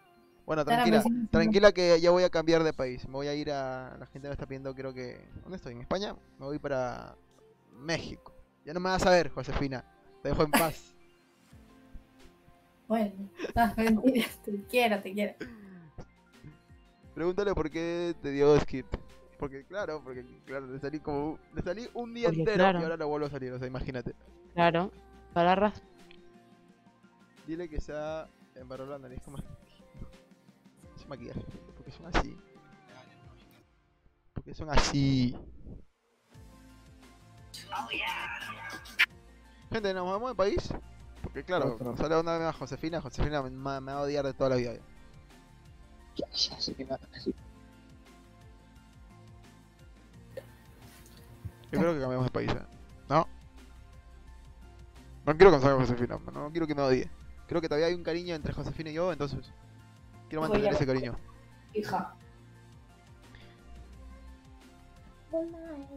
Bueno, tranquila, tranquila que ya voy a cambiar de país. Me voy a ir a... La gente me está pidiendo, creo que... ¿Dónde estoy? ¿En España? Me voy para México. Ya no me vas a ver, Josefina. Te dejo en paz. Bueno, no, mentira, te quiero, te quiero. Pregúntale por qué te dio skip. Porque claro, porque claro, le salí como... Le salí un día porque entero claro. Y ahora lo vuelvo a salir, o sea, imagínate. Claro, palabras. Dile que sea embarrado la nariz como... Se maquillaje, porque son así. Porque son así. Oh, yeah. Gente, ¿nos vamos del país? Porque claro, no, no. sale una vez a Josefina, Josefina me, me va a odiar de toda la vida. Ya, ya, sé que me va a decir. Yo creo que cambiamos de país, ¿eh? ¿No? No quiero que me salga Josefina, no quiero que me odie. Creo que todavía hay un cariño entre Josefina y yo, entonces quiero mantener ese cariño. Hija.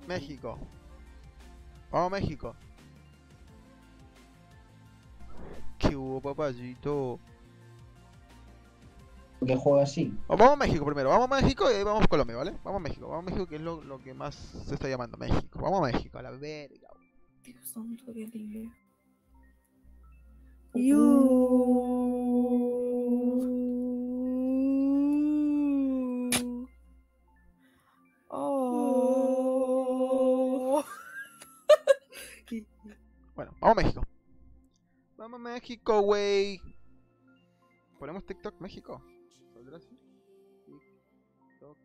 México. Vamos, México. ¿Qué hubo, papayito? Que juega así. Vamos a México primero, vamos a México y ahí vamos a Colombia, ¿vale? Vamos a México, vamos a México que es lo, lo que más se está llamando México. Vamos a México, a la verga. Dios santo, qué libre. Bueno, vamos a México. Vamos a México, wey. ¿Ponemos TikTok México? ¿Saldrá así? TikTok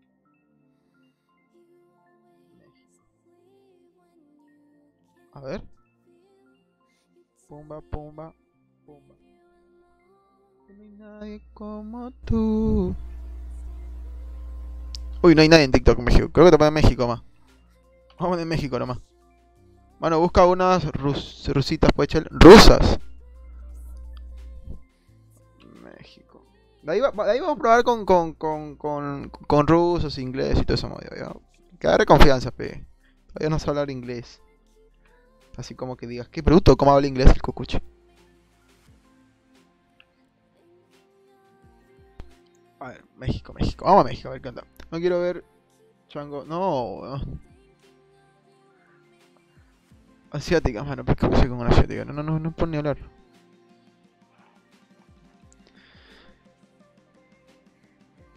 México. A ver. Pumba, pumba, pumba. No hay nadie como tú. Uy, no hay nadie en TikTok México. Creo que te ponen México más. Vamos a poner México nomás. Bueno, busca unas rus rusitas, puede echar. ¡Rusas! De ahí, va, de ahí vamos a probar con, con, con, con, con rusos, inglés y todo eso. Que agarre confianza, pe. Todavía no sé hablar inglés. Así como que digas, qué bruto, cómo habla inglés el cocuche. A ver, México, México. Vamos a México, a ver qué onda. No quiero ver... Chango... No, no. Asiática, mano, ¿por qué puse con una asiática? No, no, no, no puedo ni hablar.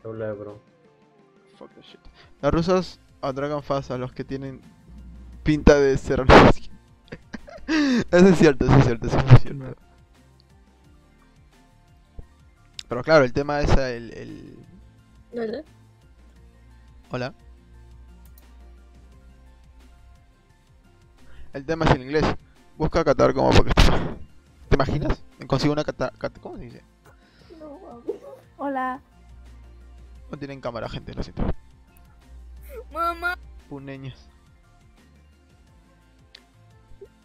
Bro. Fuck the shit. Las rusas atracan fast a los que tienen pinta de ser rusas. Eso es cierto, eso es cierto, eso es cierto. Pero claro, el tema es el... el... ¿Hola? Hola. El tema es el inglés. Busca Qatar como Pakistán. ¿Te imaginas? Consigo una Qatar... ¿Cómo se dice? No, hola. No tienen cámara, gente, lo siento. Mamá. Puneñas.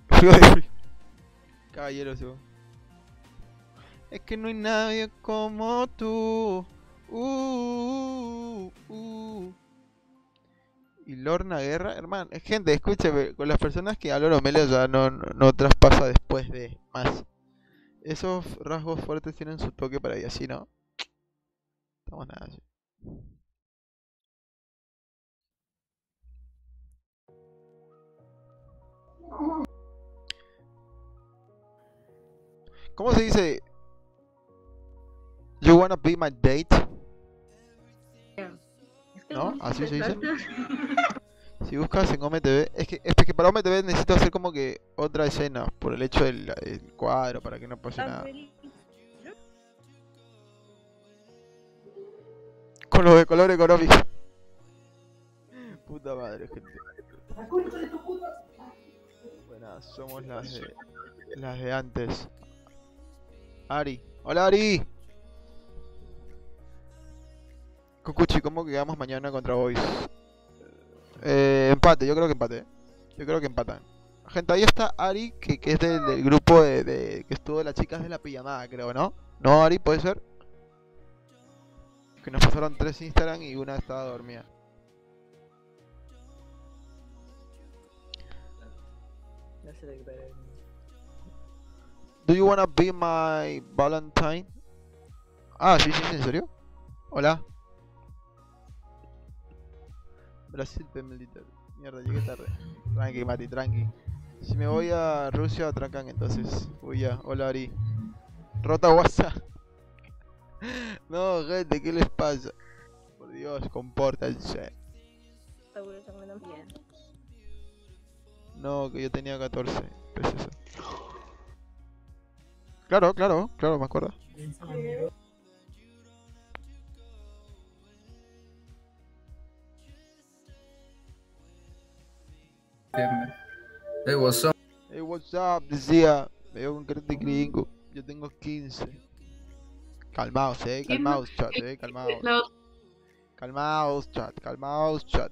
Frío de frío. Caballero, sí. Es que no hay nadie como tú. Uh, uh, uh. Y Lorna Guerra, hermano. Gente, escúcheme, con las personas que hablan Omegle ya no, no, no traspasa después de más. Esos rasgos fuertes tienen su toque para ahí, así no. Estamos nada así. ¿Cómo se dice? You wanna be my date? Yeah. ¿No? ¿Así se dice? Si buscas en O M T V, es que, es que para O M T V necesito hacer como que otra escena por el hecho del, del cuadro, para que no pase nada. Con los de color económico. Puta madre, gente. Buenas, somos las de, las de antes. Ari, hola Ari. Kukuchi, ¿cómo quedamos mañana contra Boys? Eh, empate, yo creo que empate. Yo creo que empatan. Gente, ahí está Ari, que, que es del, del grupo de, de que estuvo de las chicas de la pijamada, creo, ¿no? ¿No, Ari? ¿Puede ser? Que nos pasaron tres Instagram y una estaba dormida. No sé de qué pedo. ¿Do you wanna be my Valentine? Ah, sí, sí, ¿en serio? Hola. Brasil P M L. Mierda, llegué tarde. Tranqui, Mati, tranqui. Si me voy a Rusia, atracan entonces. Uy, ya. Hola, Ari. Rota WhatsApp. No, gente, ¿qué les pasa? Por Dios, compórtense. No, que yo tenía catorce. ¿Qué es eso? Claro, claro, claro, me acuerdo. Hey, what's up? Hey, what's up, decía. Veo un crete gringo. Yo tengo quince. Calmaos, eh, calmaos, chat, eh, calmaos. Calmaos, chat, calmaos, chat.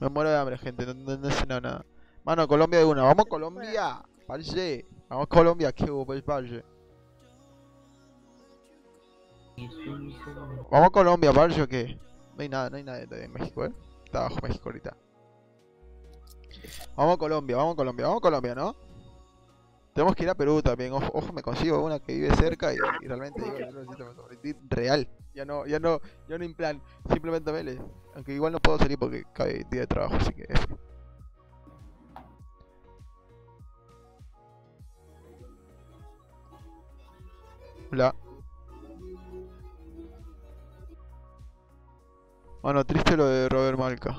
Me muero de hambre, gente, no, no, no sé nada, nada. Mano, Colombia de una, vamos Colombia, parce. Vamos Colombia, que hubo, pues, parce. Vamos Colombia, parce, que no hay nada, no hay nadie todavía en México, eh. Está abajo México ahorita. Vamos a Colombia, vamos a Colombia, vamos a Colombia, ¿no? Tenemos que ir a Perú también, ojo, ojo me consigo una que vive cerca y, y realmente digo, yo necesito mi favorito real. Ya no, ya no, ya no en plan, simplemente Mele. Aunque igual no puedo salir porque cae día de trabajo, así que F. Hola. Bueno, triste lo de Robert Malca.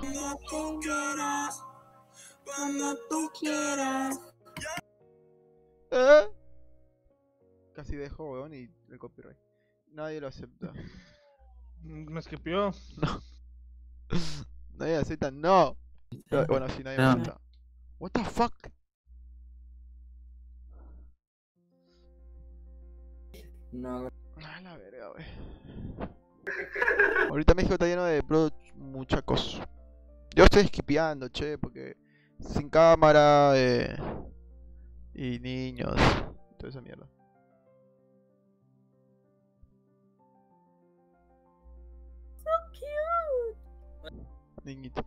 Cuando tú quieras. ¿Eh? Casi dejo, weón, y el copyright. Nadie lo acepta. ¿Me esquipió? No. Nadie acepta, no. Pero, bueno, sí, nadie no. acepta. What the fuck? No. Ah, la verga, weón. Ahorita México está lleno de bro, mucha cosa. Yo estoy esquipeando, che, porque... sin cámara, eh, y niños, toda esa mierda. So cute. Niñito.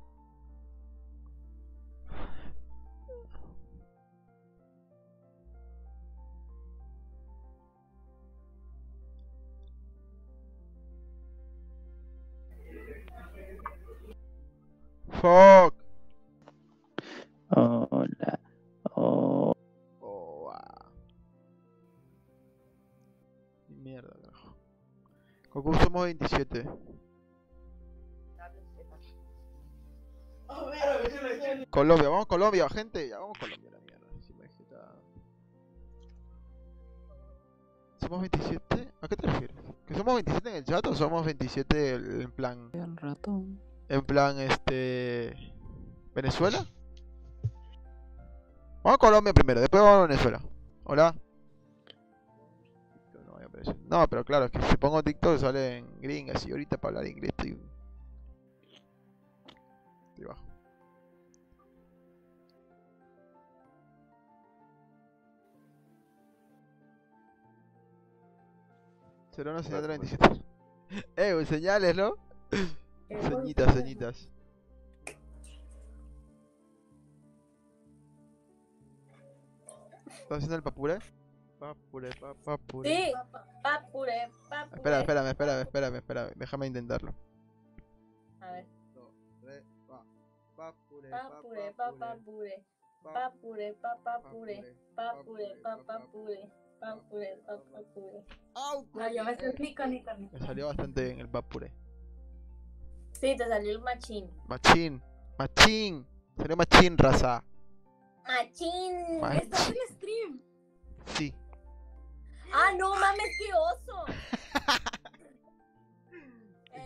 Fuck. Hola. Oh. Oh, ah. Mierda, carajo. Koku, somos veintisiete. Colombia, vamos Colombia, gente. Ya vamos Colombia, la mierda. Si me está... ¿Somos veintisiete? ¿A qué te refieres? ¿Que somos veintisiete en el chat o somos veintisiete en plan... en ratón? En plan, este... ¿Venezuela? Vamos a Colombia primero, después vamos a Venezuela. Hola. No, voy a aparecer. No, pero claro, es que si pongo TikTok sale en gringas y ahorita para hablar inglés estoy... estoy bajo. Será una señal de veintisiete. Eh, señales, ¿no? Señitas, señitas. ¿Estás haciendo el papure? Papure, papure. Sí, papure, papure. Espera, espérame, espérame, espérame, espérame. Déjame intentarlo. A ver. Papure, papure, papure. Papure, papure, papure, papure. Papure, papure. No, yo me sentí con el con. Me salió bastante bien el papure. Sí, te salió el machín. Machín, machín. Salió machín, raza. Machín. Machín. ¿Estás en el stream? Sí. Ah, no mames, qué oso.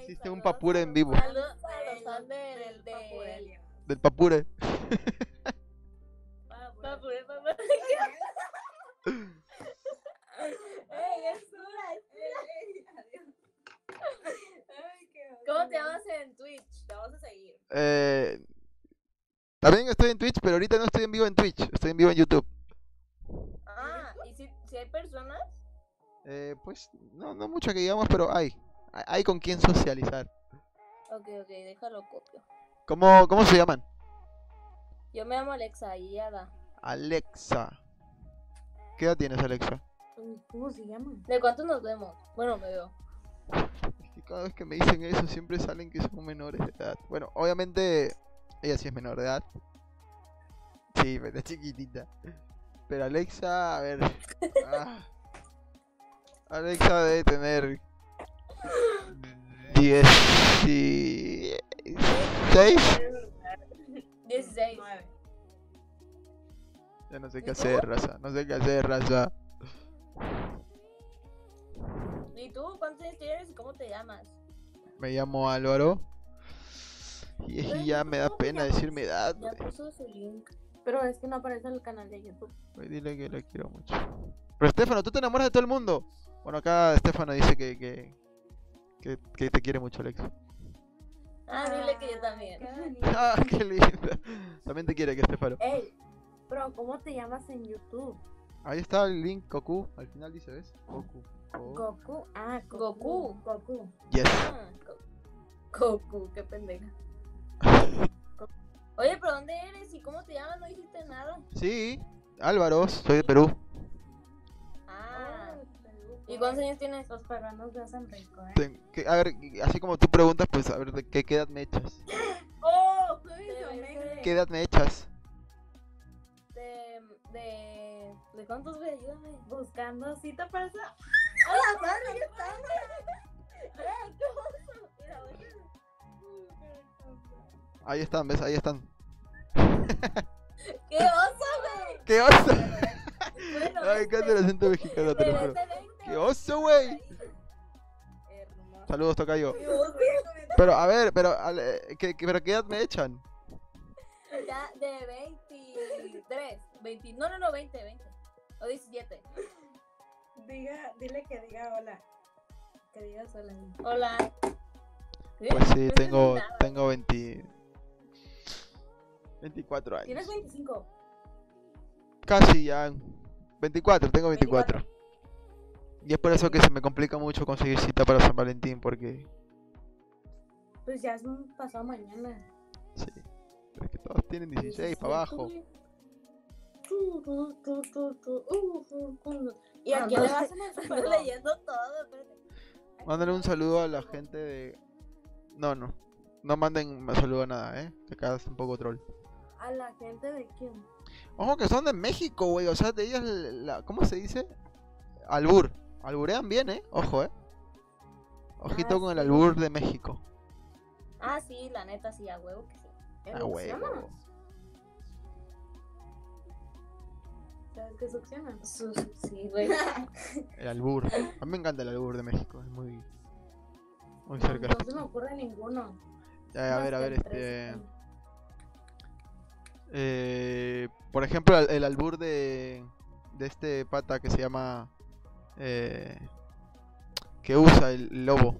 Hiciste hey, un papure en vivo. Saludos a los fans del, del, del, del papure. Papure, papure. Ey, es dura, es dura. ¿Cómo te llamas en Twitch? Te vamos a seguir. Eh, también estoy en Twitch, pero ahorita no estoy en vivo en Twitch. Estoy en vivo en YouTube. Ah, ¿y si, si hay personas? Eh, pues no, no mucho que digamos, pero hay. Hay con quién socializar. Ok, ok, déjalo copio. ¿Cómo, cómo se llaman? Yo me llamo Alexa y Ada. Alexa. ¿Qué edad tienes, Alexa? ¿Cómo se llama? ¿De cuánto nos vemos? Bueno, me veo. Es que cada vez que me dicen eso siempre salen que somos menores de edad. Bueno, obviamente ella sí es menor de edad. Sí, pero es chiquitita. Pero Alexa, a ver. Ah. Alexa debe tener dieciséis. dieciséis. Ya no sé qué hacer, raza. No sé qué hacer, raza. ¿Y tú? ¿Cuántos años tienes y cómo te llamas? Me llamo Álvaro. Y, y ya me da pena decir mi edad. Ya puso su link. Pero es que no aparece en el canal de YouTube. Pues dile que lo quiero mucho. Pero Estefano, tú te enamoras de todo el mundo. Bueno, acá Estefano dice que, que, que, que te quiere mucho, Alex. Ah, dile que yo también. Ah, qué linda. También te quiere que Estefano. Ey. Bro, ¿cómo te llamas en YouTube? Ahí está el link, Koku. Al final dice, ¿ves? Koku. Koku. Ah, Koku. Koku. Yes. Ah, Koku, qué pendeja. Oye, ¿pero dónde eres y cómo te llamas? ¿No dijiste nada? Sí, Álvaro, soy de Perú. Ah. ¿Y cuántos años tienes? Los peruanos te hacen rico, ¿eh? Ten, que, a ver, así como tú preguntas, pues a ver, ¿qué, qué edad me echas? ¡Oh! ¿Qué, ¿Qué edad me echas? De... ¿De cuántos, güey? Ayúdame. Buscando cita para eso. ¡A la madre! ¡Qué tal! ¡Eh! ¡Qué oso! Mira, güey. Ahí están, ¿ves? Ahí están. ¡Qué oso, güey! ¡Qué oso! Bueno, ay, este... canta el acento mexicano, te lo juro. ¡Qué oso, güey! Saludos, tocayo. Pero, a ver, pero... Ale, ¿qué, qué, ¿Pero qué edad me echan? Ya, de veintitrés. veinte, no, no, no, veinte, veinte. O diecisiete. Diga, dile que diga hola. Que digas hola. Hola. ¿Sí? Pues sí, tengo, tengo veinte. veinticuatro años. ¿Tienes veinticinco? Casi ya. veinticuatro, tengo veinticuatro. veinticuatro. Y es por eso que se me complica mucho conseguir cita para San Valentín, porque... Pues ya es pasado mañana. Sí. Pero es que todos tienen dieciséis para abajo. Y aquí le vas leyendo todo. Mándale un saludo a la gente de... No, no. No manden saludo a nada, eh. Que acá es un poco troll. ¿A la gente de quién? Ojo que son de México, güey. O sea, de ellas la... ¿Cómo se dice? Albur. Alburean bien, eh. Ojo, eh. Ojito ah, con sí. El albur de México. Ah, sí, la neta, sí, a huevo que sí. A huevo. ¿Sabes qué succiona? Sí, güey. El albur. A mí me encanta el albur de México. Es muy... Muy cercano. No se me ocurre ninguno. Ya, a ver, a ver, este... Eh, por ejemplo, el albur de... De este pata que se llama... Eh, que usa el lobo.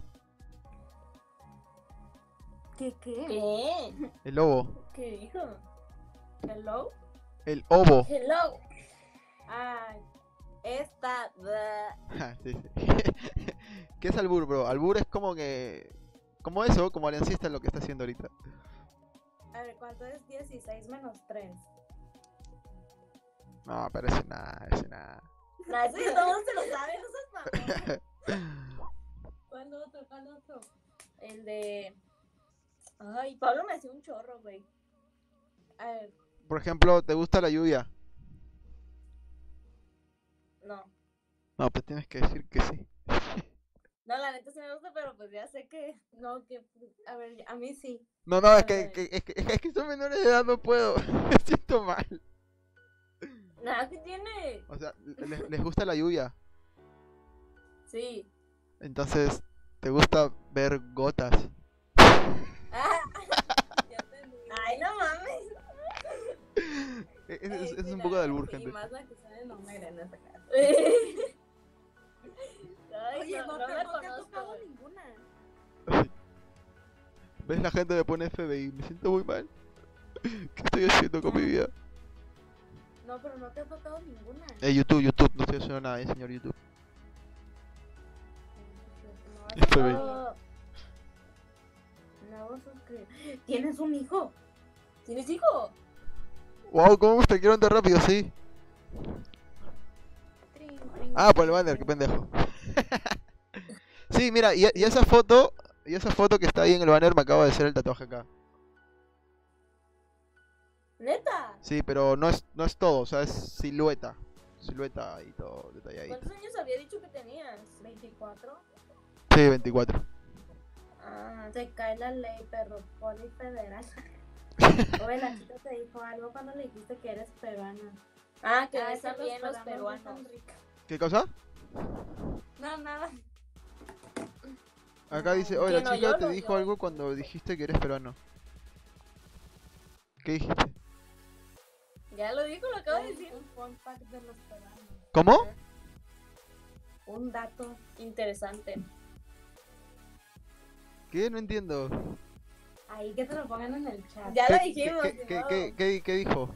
¿Qué qué? ¿Qué? El lobo. ¿Qué dijo? ¿El lobo? El obo. El lobo. Ay, esta. Sí, sí. ¿Qué es albur, bro? Albur es como que... Como eso, como aliancista es lo que está haciendo ahorita. A ver, ¿cuánto es dieciséis menos tres? No, pero eso es nada, eso es nada. Nah, eso ya todos se lo saben, no seas mamón. ¿Cuál otro, cuál otro? El de... Ay, Pablo me hacía un chorro, güey. A ver. Por ejemplo, ¿te gusta la lluvia? No. No, pues tienes que decir que sí. No, la neta sí me gusta, pero pues ya sé que... No, que... A ver, a mí sí. No, no, es que, que, es, que, es que son menores de edad, no puedo. Me siento mal. Nada, ¿qué tiene? O sea, ¿les, les gusta la lluvia? Sí. Entonces, ¿te gusta ver gotas? Ah, ya te digo. Ay, no mames. Es, es, es, es un poco de albur, gente. Y más la que sale no me en esta casa. Ay, oye, no, no, no, no, no conozco ninguna. Ay. ¿Ves? La gente me pone F B I. Me siento muy mal. ¿Qué estoy haciendo con mi vida? No, pero no te has tocado ninguna. Eh, YouTube, YouTube. No estoy haciendo nada, eh, señor YouTube. No, F B I. No, no suscribir. ¿Tienes un hijo? ¿Tienes hijo? Wow, cómo me gusta. Quiero andar rápido, sí. Trin, trin, ah, por el banner, qué pendejo. Sí, mira, y, y esa foto, y esa foto que está ahí en el banner me acaba de hacer el tatuaje acá. ¿Neta? Sí, pero no es, no es todo, o sea, es silueta. Silueta y todo detallado. ¿Cuántos años había dicho que tenías? ¿veinticuatro? Sí, veinticuatro. Ah, se cae la ley, perro, poli federal. Oye, la chica te dijo algo cuando le dijiste que eres peruana. Ah, que besan bien los peruanos. ¿Qué cosa? No, nada. Acá dice, oye, la no, chica te dijo yo. Algo cuando dijiste que eres peruano. ¿Qué dijiste? Ya lo dijo, lo acabo de decir. Un fun fact de los peruanos. ¿Cómo? Un dato interesante. ¿Qué? No entiendo. Ahí que te lo pongan en el chat. Ya lo dijimos. ¿Qué, qué, qué, qué, qué dijo?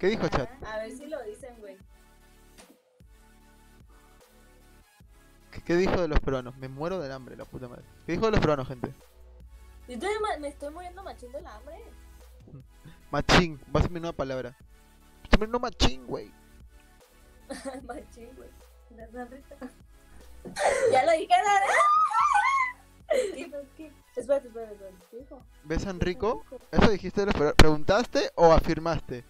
¿Qué dijo, ah, chat? A ver si lo dicen, güey. ¿Qué dijo de los peruanos? Me muero del hambre, la puta madre. ¿Qué dijo de los peruanos, gente? Yo estoy, me estoy muriendo machín del hambre. Machín, va a ser mi nueva palabra. Estoy muriendo machín, güey. Machín, güey. Ya lo dije, ¿no? Espérate, espérate, espérate. ¿Qué dijo? ¿Ves, Enrico? ¿Eso dijiste de los peruanos? ¿Preguntaste o afirmaste?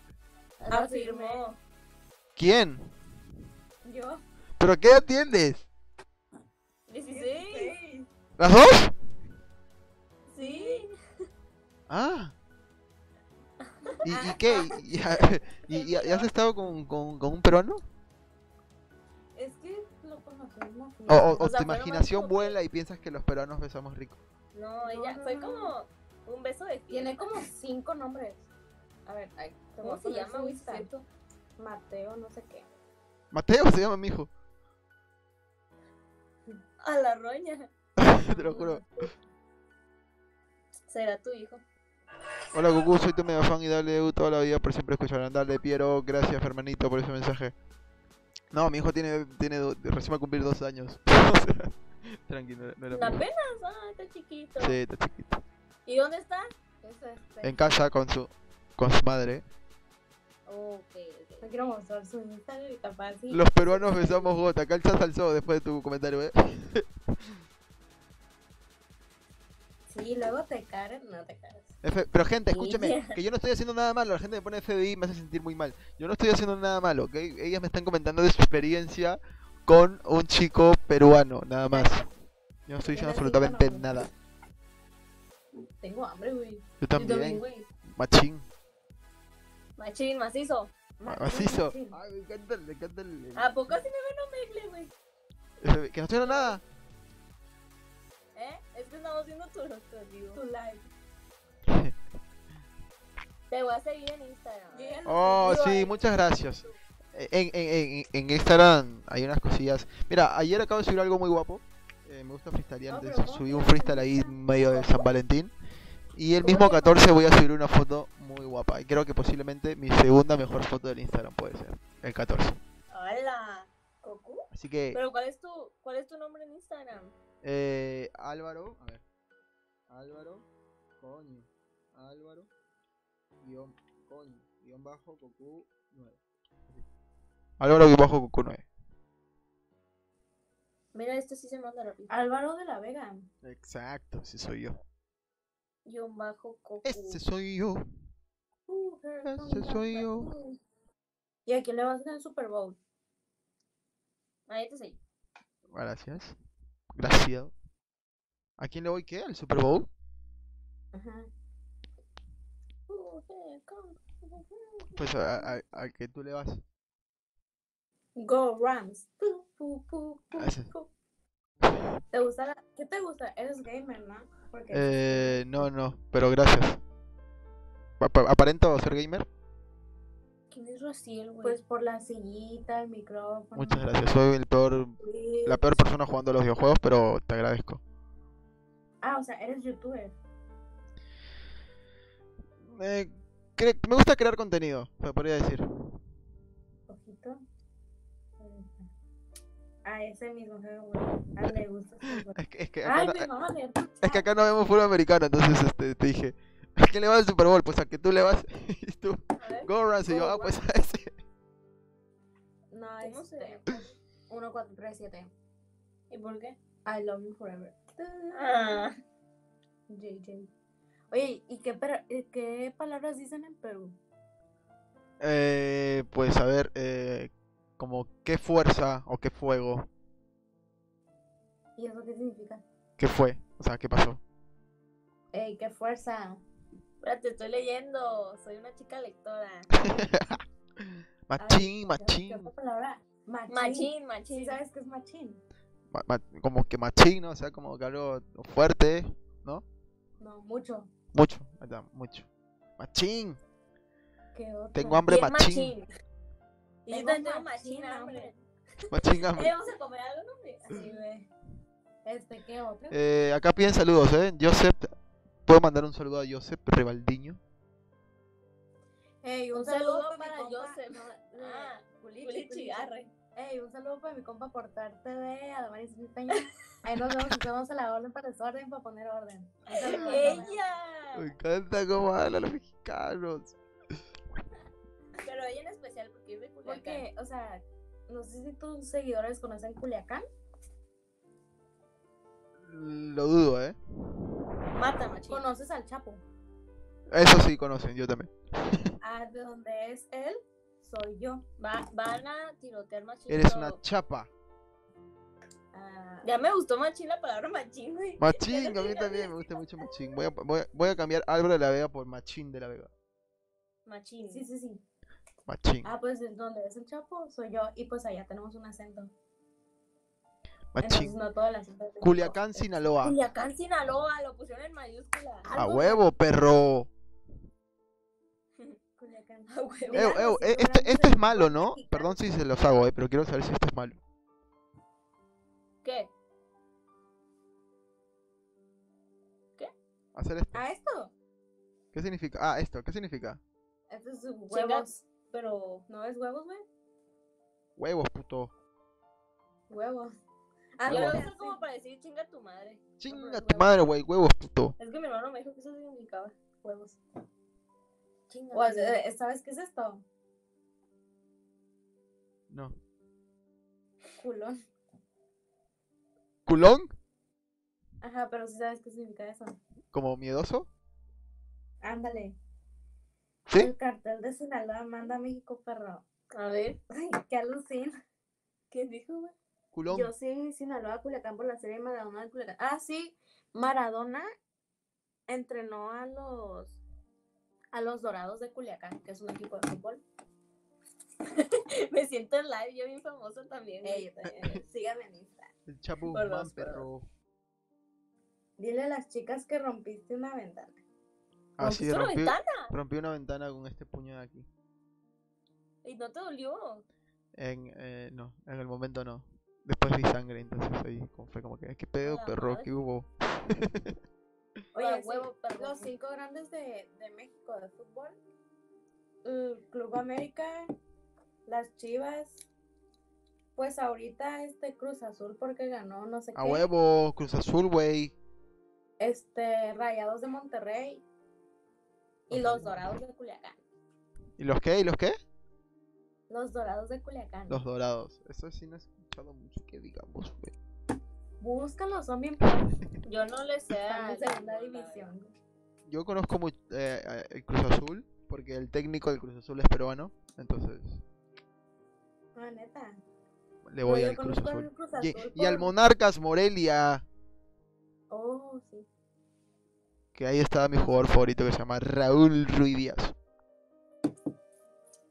Afirmó. ¿Quién? Yo. ¿Pero qué atiendes? dieciséis. ¿Las dos? Sí. Ah. ¿Y, y qué? ¿Y, y, y, y, y has estado con, con, con un peruano? Es que lo conocemos. O, o, o, o sea, tu imaginación como... vuela y piensas que los peruanos besamos rico. No, ella fue como un beso de... Tiene como cinco nombres. A ver, ay, ¿cómo se llama? Mateo, no sé qué. Mateo se llama mi hijo. A la roña. Te lo juro. Será tu hijo. Hola, Goku, soy tu mega fan y dale U toda la vida por siempre escucharán. Dale, Piero, gracias, hermanito, por ese mensaje. No, mi hijo tiene, tiene recién va a cumplir dos años. Tranquilo, no era apenas, ah, está chiquito. Sí, está chiquito. ¿Y dónde está? En casa con su, con su madre. Okay, okay. No quiero mostrar su Instagram y capaz sí. Los peruanos besamos gota. Acá el chat alzó después de tu comentario, ¿eh? Sí, luego te caras, no te caras. F... Pero gente, escúchame, sí. Que yo no estoy haciendo nada malo. La gente me pone F B I, me hace sentir muy mal. Yo no estoy haciendo nada malo, ¿ok? Ellas me están comentando de su experiencia con un chico peruano, nada más. Yo no estoy diciendo absolutamente no, nada. Tengo hambre, güey. Yo también, güey. Machín. Machín, macizo. Macizo. Macizo. Ay, me encanta, me encanta el... ¿A poco así me ven Omegle, güey? Que no estoy haciendo nada. ¿Eh? Es que estamos haciendo tu, tu, tu live. Te voy a seguir en Instagram. ¿Eh? Oh, sí, muchas gracias. En, en, en, en Instagram hay unas cosillas. Mira, ayer acabo de subir algo muy guapo. Eh, me gusta freestylear, no, subí un freestyle ahí medio de San Valentín. Y el mismo catorce voy a subir una foto muy guapa. Y creo que posiblemente mi segunda mejor foto del Instagram puede ser el catorce. Hola, ¿Koku? Así que... Pero ¿cuál es tu, cuál es tu nombre en Instagram? Eh, Álvaro, a ver. Álvaro, coño. Álvaro, guión, coño, guión bajo, koku nueve. Álvaro, guión bajo, koku nueve. Mira, esto sí se manda rápido. Álvaro de la Vega. Exacto, ese soy yo. Guión bajo, koku. Ese soy yo. Uh, ese soy yo. ¿Y a quién le vas a hacer el Super Bowl? Ahí te seguí. Gracias. Gracias. ¿A quién le voy qué? ¿Al Super Bowl? Ajá. Pues a, a, a qué tú le vas. Go Rams. Pu, pu, pu, pu, pu. ¿Te gusta la... ¿Qué te gusta? Eres gamer, ¿no? Porque... Eh, no, no, pero gracias. ¿Ap ¿Aparento ser gamer? ¿Quién es Rociel, güey? Pues por la sillita, el micrófono. Muchas gracias, soy el peor, sí. la peor persona jugando a los videojuegos, pero te agradezco. Ah, o sea, eres youtuber. Eh, cre me gusta crear contenido, me podría decir. Ojito. Ah, ese mismo juego, güey. Ah, me gusta. Es que, es que acá, ay, no, mi mamá me escucha. Es que acá no vemos fútbol americano, entonces este, te dije, ¿a quién le va el Super Bowl? Pues a que tú le vas. Y tú, Go Rams. Y yo, ah, pues a ese. No, es este, uno, cuatro, tres, siete. ¿Y por qué? I love you forever. Ah. J J. Oye, ¿y qué, qué palabras dicen en Perú? Eh, pues a ver, eh, como qué fuerza o qué fuego. ¿Y eso qué significa? ¿Qué fue? O sea, ¿qué pasó? Ey, qué fuerza. Espera, te estoy leyendo. Soy una chica lectora. Machín, machín. ¿Qué palabra? Machín, machín. machín. ¿Sí sabes qué es machín? Ma ma como que machín, ¿no? O sea, como que algo fuerte, ¿no? No, mucho. Mucho, verdad, mucho. Machín. ¿Qué otro? Tengo hambre, machín. Y yo tengo machín hambre. Machín hambre. ¿Eh, vamos a comer algo, hombre? Así ve. Este, ¿qué otro? Eh, acá piden saludos, ¿eh? Joseph, ¿puedo mandar un saludo a Joseph Rivaldiño? Hey, un, un saludo, saludo para, para Joseph. No, no, ah, Culichi, arre. Ey, un saludo para mi compa Portar T V, a Damaris Peña. Ahí nos vemos, nos vamos a la orden para desorden, para poner orden. ¡Ella! Me encanta cómo hablan los mexicanos. Pero ella en especial, porque es de Culiacán. Porque, o sea, no sé si tus seguidores conocen Culiacán. Lo dudo, ¿eh? Mata, machín. ¿Conoces al Chapo? Eso sí conocen, yo también. Ah, ¿de dónde es él? Soy yo. Va, van a tirotear machín. Eres una chapa. Ah, ya me gustó machín la palabra machín, güey. Machín, a mí también me gusta mucho machín. Voy a, voy a, voy a cambiar Álvaro de la Vega por Machín de la Vega. Machín. Sí, sí, sí. Machín. Ah, pues ¿dónde es el Chapo? Soy yo. Y pues allá tenemos un acento. Machín. Entonces, no todo el acento. Culiacán, México. Sinaloa. Culiacán, Sinaloa. Lo pusieron en mayúscula. A huevo, perro. Ew, ew, esto, esto es malo, ¿no? Perdón si se los hago, eh, pero quiero saber si esto es malo. ¿Qué? ¿Qué? Hacer esto. ¿A esto? ¿Qué significa? Ah, esto, ¿qué significa? Esto es huevos, pero ¿no es huevos, güey? Huevos, puto. Huevos. Ah, lo voy a hacer como para decir chinga tu madre. Chinga tu madre, güey, huevos, puto. Es que mi hermano me dijo que eso significaba huevos. Pues, ¿sabes qué es esto? No. Culón. ¿Culón? Ajá, pero sí sabes qué significa eso. ¿Como miedoso? Ándale. ¿Sí? El cartel de Sinaloa manda a México, perro. A ver. Ay, qué alucina. ¿Qué dijo, güey? Culón. Yo sí, Sinaloa, Culiacán por la serie Maradona de Culiacán. Ah, sí. Maradona entrenó a los... A los Dorados de Culiacán, que es un equipo de fútbol. Me siento en live, yo bien famoso también. Ey, yo también. Síganme en Instagram. El Chapo man, perro. Dile a las chicas que rompiste una ventana. Ah, sí, rompí, ¿una ventana? Rompí una ventana con este puño de aquí. ¿Y no te dolió? En, eh, no, en el momento no. Después vi sangre, entonces ahí fue como que, ¿qué pedo, la perro? Madre. ¿Qué hubo? Oye, huevo, sí, los cinco grandes de, de México de fútbol, el Club América, las Chivas, Pues ahorita este Cruz Azul porque ganó no sé qué. A huevo, Cruz Azul, güey. Este, Rayados de Monterrey y los Dorados de Culiacán. ¿Y los qué? ¿Y los qué? Los Dorados de Culiacán. Los Dorados. Eso sí no he escuchado mucho que digamos, güey. Búscalos, son bien pobres. Yo no les sé. Están en segunda división. Yo conozco mucho, eh, el Cruz Azul porque el técnico del Cruz Azul es peruano, entonces. Ah, neta. Le voy no, al Cruz Azul. Cruz Azul y, por... y al Monarcas Morelia. Oh, sí. Que ahí estaba mi jugador favorito que se llama Raúl Ruiz Díaz.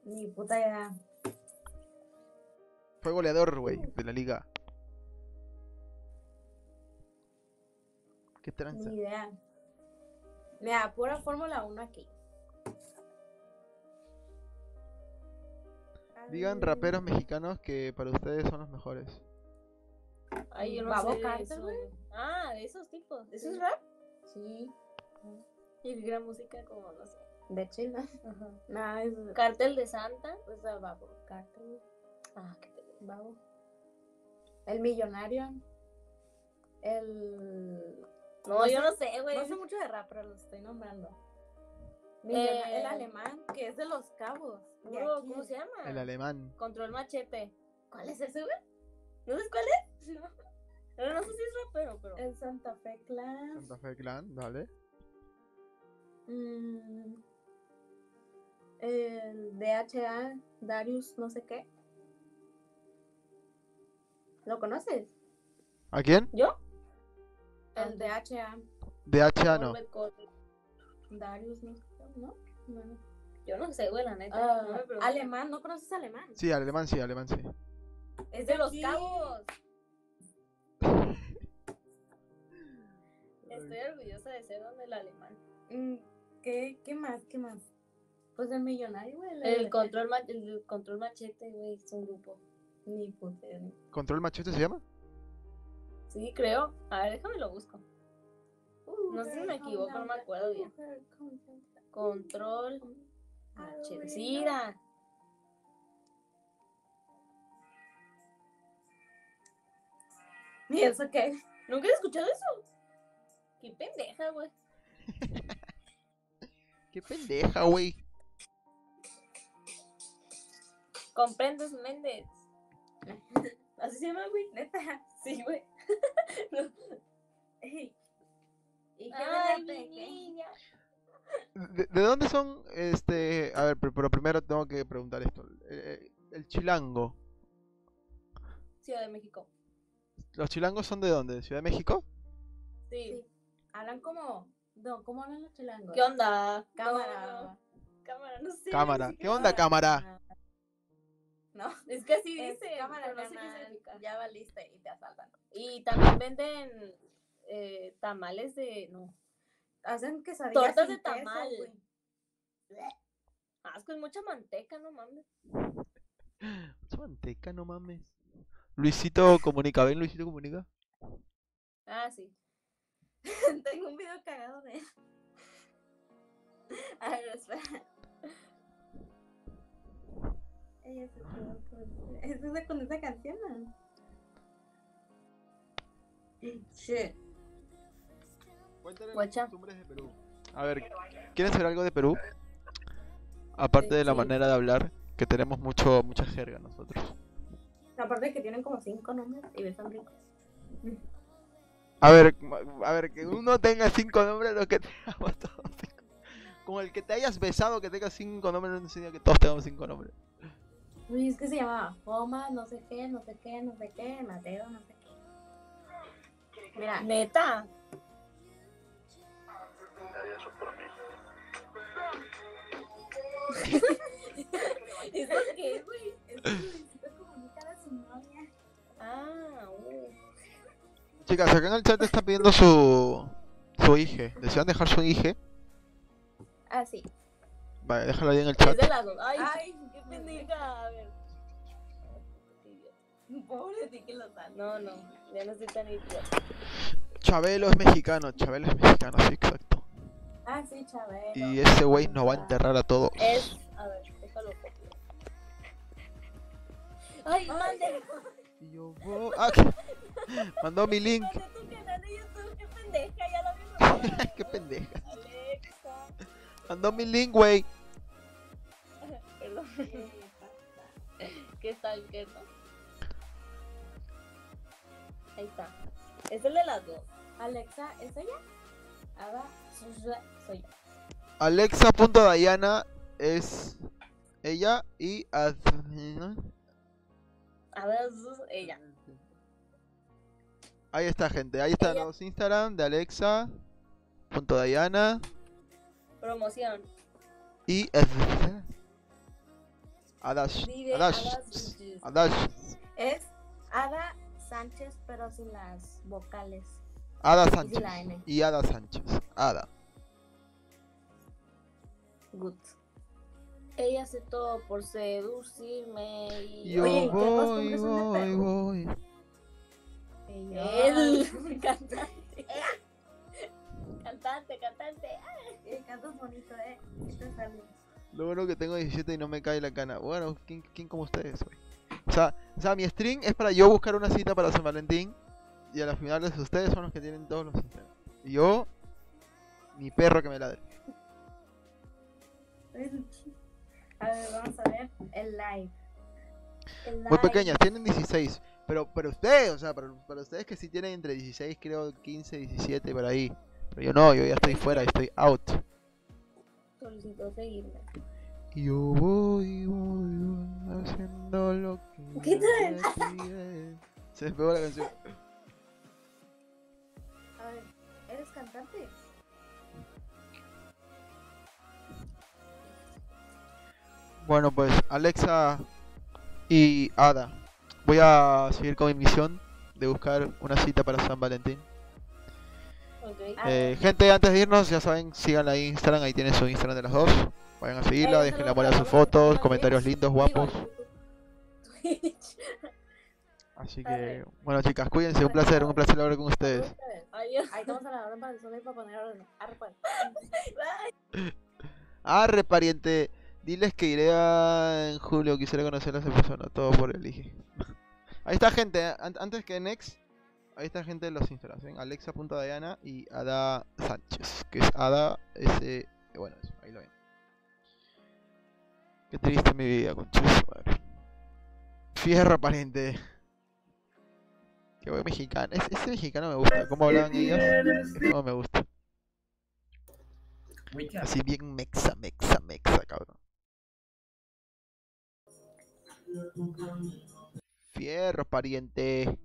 Ni puta idea. Fue goleador, güey, de la liga. ¿Qué tranza? Ni idea. Mira, pura Fórmula uno aquí. Digan raperos mexicanos que para ustedes son los mejores. Ay, yo no sé de eso. Ah, de esos tipos. ¿Eso es rap? Sí. Y gran música como, no sé. De Chile. Ajá. Nada, es... Cártel de Santa. O sea, Babo. Cártel. Ah, qué te... Babo. El Millonario. El... No, no yo no sé, güey. No sé mucho de rap, pero lo estoy nombrando. Eh, el alemán, que es de Los Cabos. Bro, ¿cómo se llama? El alemán. Control Machete. ¿Cuál es ese, güey? ¿No sabes cuál es? No, pero no sé si es rapero, pero... El Santa Fe Clan. Santa Fe Clan, dale. Mm, el D H A, Darius, no sé qué. ¿Lo conoces? ¿A quién? ¿Yo? El D H A. D H A no. Darius, no sé, ¿no? Bueno, yo no sé, güey, la neta. Uh, no alemán, ¿no conoces alemán? Sí, alemán sí, alemán sí. Es de Los Cabos. Estoy orgullosa de ser donde el alemán. ¿Qué, qué más? ¿Qué más? Pues el Millonario, güey. El, el, control, ma el Control Machete, güey, es un grupo. Ni puta. ¿Control Machete se llama? Sí, creo. A ver, déjame lo busco. Uh, no sé si me equivoco, no me acuerdo bien. Control Machete. Sí, da. ¿Y eso qué? ¿Nunca he escuchado eso? Qué pendeja, güey. Qué pendeja, güey. Comprendes, Méndez. Así se llama, güey. Neta. Sí, güey. No. Hey. ¿Y qué ay, mi niña. ¿De, ¿De dónde son? Este, a ver, pero primero tengo que preguntar esto. El, el chilango. Ciudad de México. ¿Los chilangos son de dónde? ¿Ciudad de México? Sí. Sí. Hablan como... No, ¿cómo hablan los chilangos? ¿Qué onda? Cámara. No, no. Cámara, no sé. Cámara. ¿Qué onda, cámara? No, es que así dice. Cámara, no sé qué significa. Ya valiste y te asaltan. Y también venden eh, tamales de... No. Hacen quesadillas. Tortas de tamal. Asco, es mucha manteca, no mames. Mucha manteca, no mames. Luisito Comunica, ¿ven Luisito Comunica? Ah, sí. Tengo un video cagado de él. A ver, espera. Ella se quedó con... ¿Es esa con esa canción? ¿No? Shit. Cuéntanos las costumbres de Perú. A ver, ¿quieren saber algo de Perú? Aparte sí, de la sí. manera de hablar, que tenemos mucho mucha jerga nosotros. Aparte de que tienen como cinco nombres y ves tan ricos. A ver, a ver, que uno tenga cinco nombres, lo que tengamos todos cinco. Como el que te hayas besado que tenga cinco nombres, no enseña que todos tengamos cinco nombres. Uy, es que se llamaba Foma, no sé qué, no sé qué, no sé qué, Mateo, no sé qué. Mira, neta. ¿Eso qué es, güey? Luisito Comunica a su novia. Ah, uh. Chicas, acá en el chat están pidiendo su su I G. ¿Desean dejar su I G? Ah, sí. Vale, déjalo ahí en el chat. Es de las dos. Ay, ay, qué pendeja. A ver. Pobre de que lo dan. No, no. Ya no soy tan idiota. Chabelo es mexicano. Chabelo es mexicano, sí, exacto. Ah, sí, Chabelo. Y ese güey nos va a enterrar a todos. Es... A ver, déjalo. Ay, mande. Y yo, wow. Ah, mandó mi link. Mandó tu canal de YouTube, qué pendeja, ya lo vimos. Qué pendeja. Alexa. Mandó mi link, güey. Perdón. ¿Qué tal, qué no? Ahí está. Es el de las dos. Alexa, ¿es ella? Aba, soy yo. Alexa.dayana es ella y ad... A ver, ella. Ahí está, gente. Ahí están ella. Los Instagram de Alexa.dayana. Promoción. Y Adash. Adash. Adash. Es Ada Sánchez, pero sin las vocales. Ada Sánchez. Y, la N. y Ada Sánchez. Ada. Good. Ella hace todo por seducirme y... Yo Oye, voy, ¿qué voy, voy. Ella... El cantante. Cantante, cantante. El canto es bonito, eh. Esto es algo. Lo bueno que tengo diecisiete y no me cae la cana. Bueno, ¿quién, quién como ustedes hoy? O sea, o sea, mi stream es para yo buscar una cita para San Valentín. Y a las finales ustedes son los que tienen todos los Instagram. Y yo, mi perro que me ladre. A ver, vamos a ver el live. El live. Muy pequeñas, tienen dieciséis. Pero para ustedes, o sea, para, para ustedes que sí tienen entre dieciséis, creo, quince, diecisiete, por ahí. Pero yo no, yo ya estoy fuera, estoy out. Solicito seguirme. Yo voy, voy, voy haciendo lo que... ¿Qué traes? Se despegó la canción. A ver, ¿eres cantante? Bueno, pues Alexa y Ada, voy a seguir con mi misión de buscar una cita para San Valentín. Okay. Eh, gente, antes de irnos, ya saben, síganla en Instagram, ahí tienen su Instagram de las dos. Vayan a seguirla, eh, dejen la moral a sus fotos, comentarios lindos, guapos. Twitch. Así que, bueno, chicas, cuídense, un placer, un placer hablar con ustedes. Adiós. Ahí estamos a la hora para el sol y para poner orden. Arre, pariente. Arre, pariente. Diles que iré a... en julio, quisiera conocer a esa persona, todo por el I G. Ahí está, gente, ¿eh? Antes que Next, ahí está, gente, los Instagram, ¿eh? Alexa.dayana y Ada Sánchez, que es Ada S... Bueno, eso, ahí lo ven. Qué triste mi vida, conchas. Fierro, pariente. Que voy mexicano. Es, ese mexicano me gusta, cómo hablan ellos, no me gusta. Así bien mexa, mexa, mexa, cabrón. Fierro, pariente.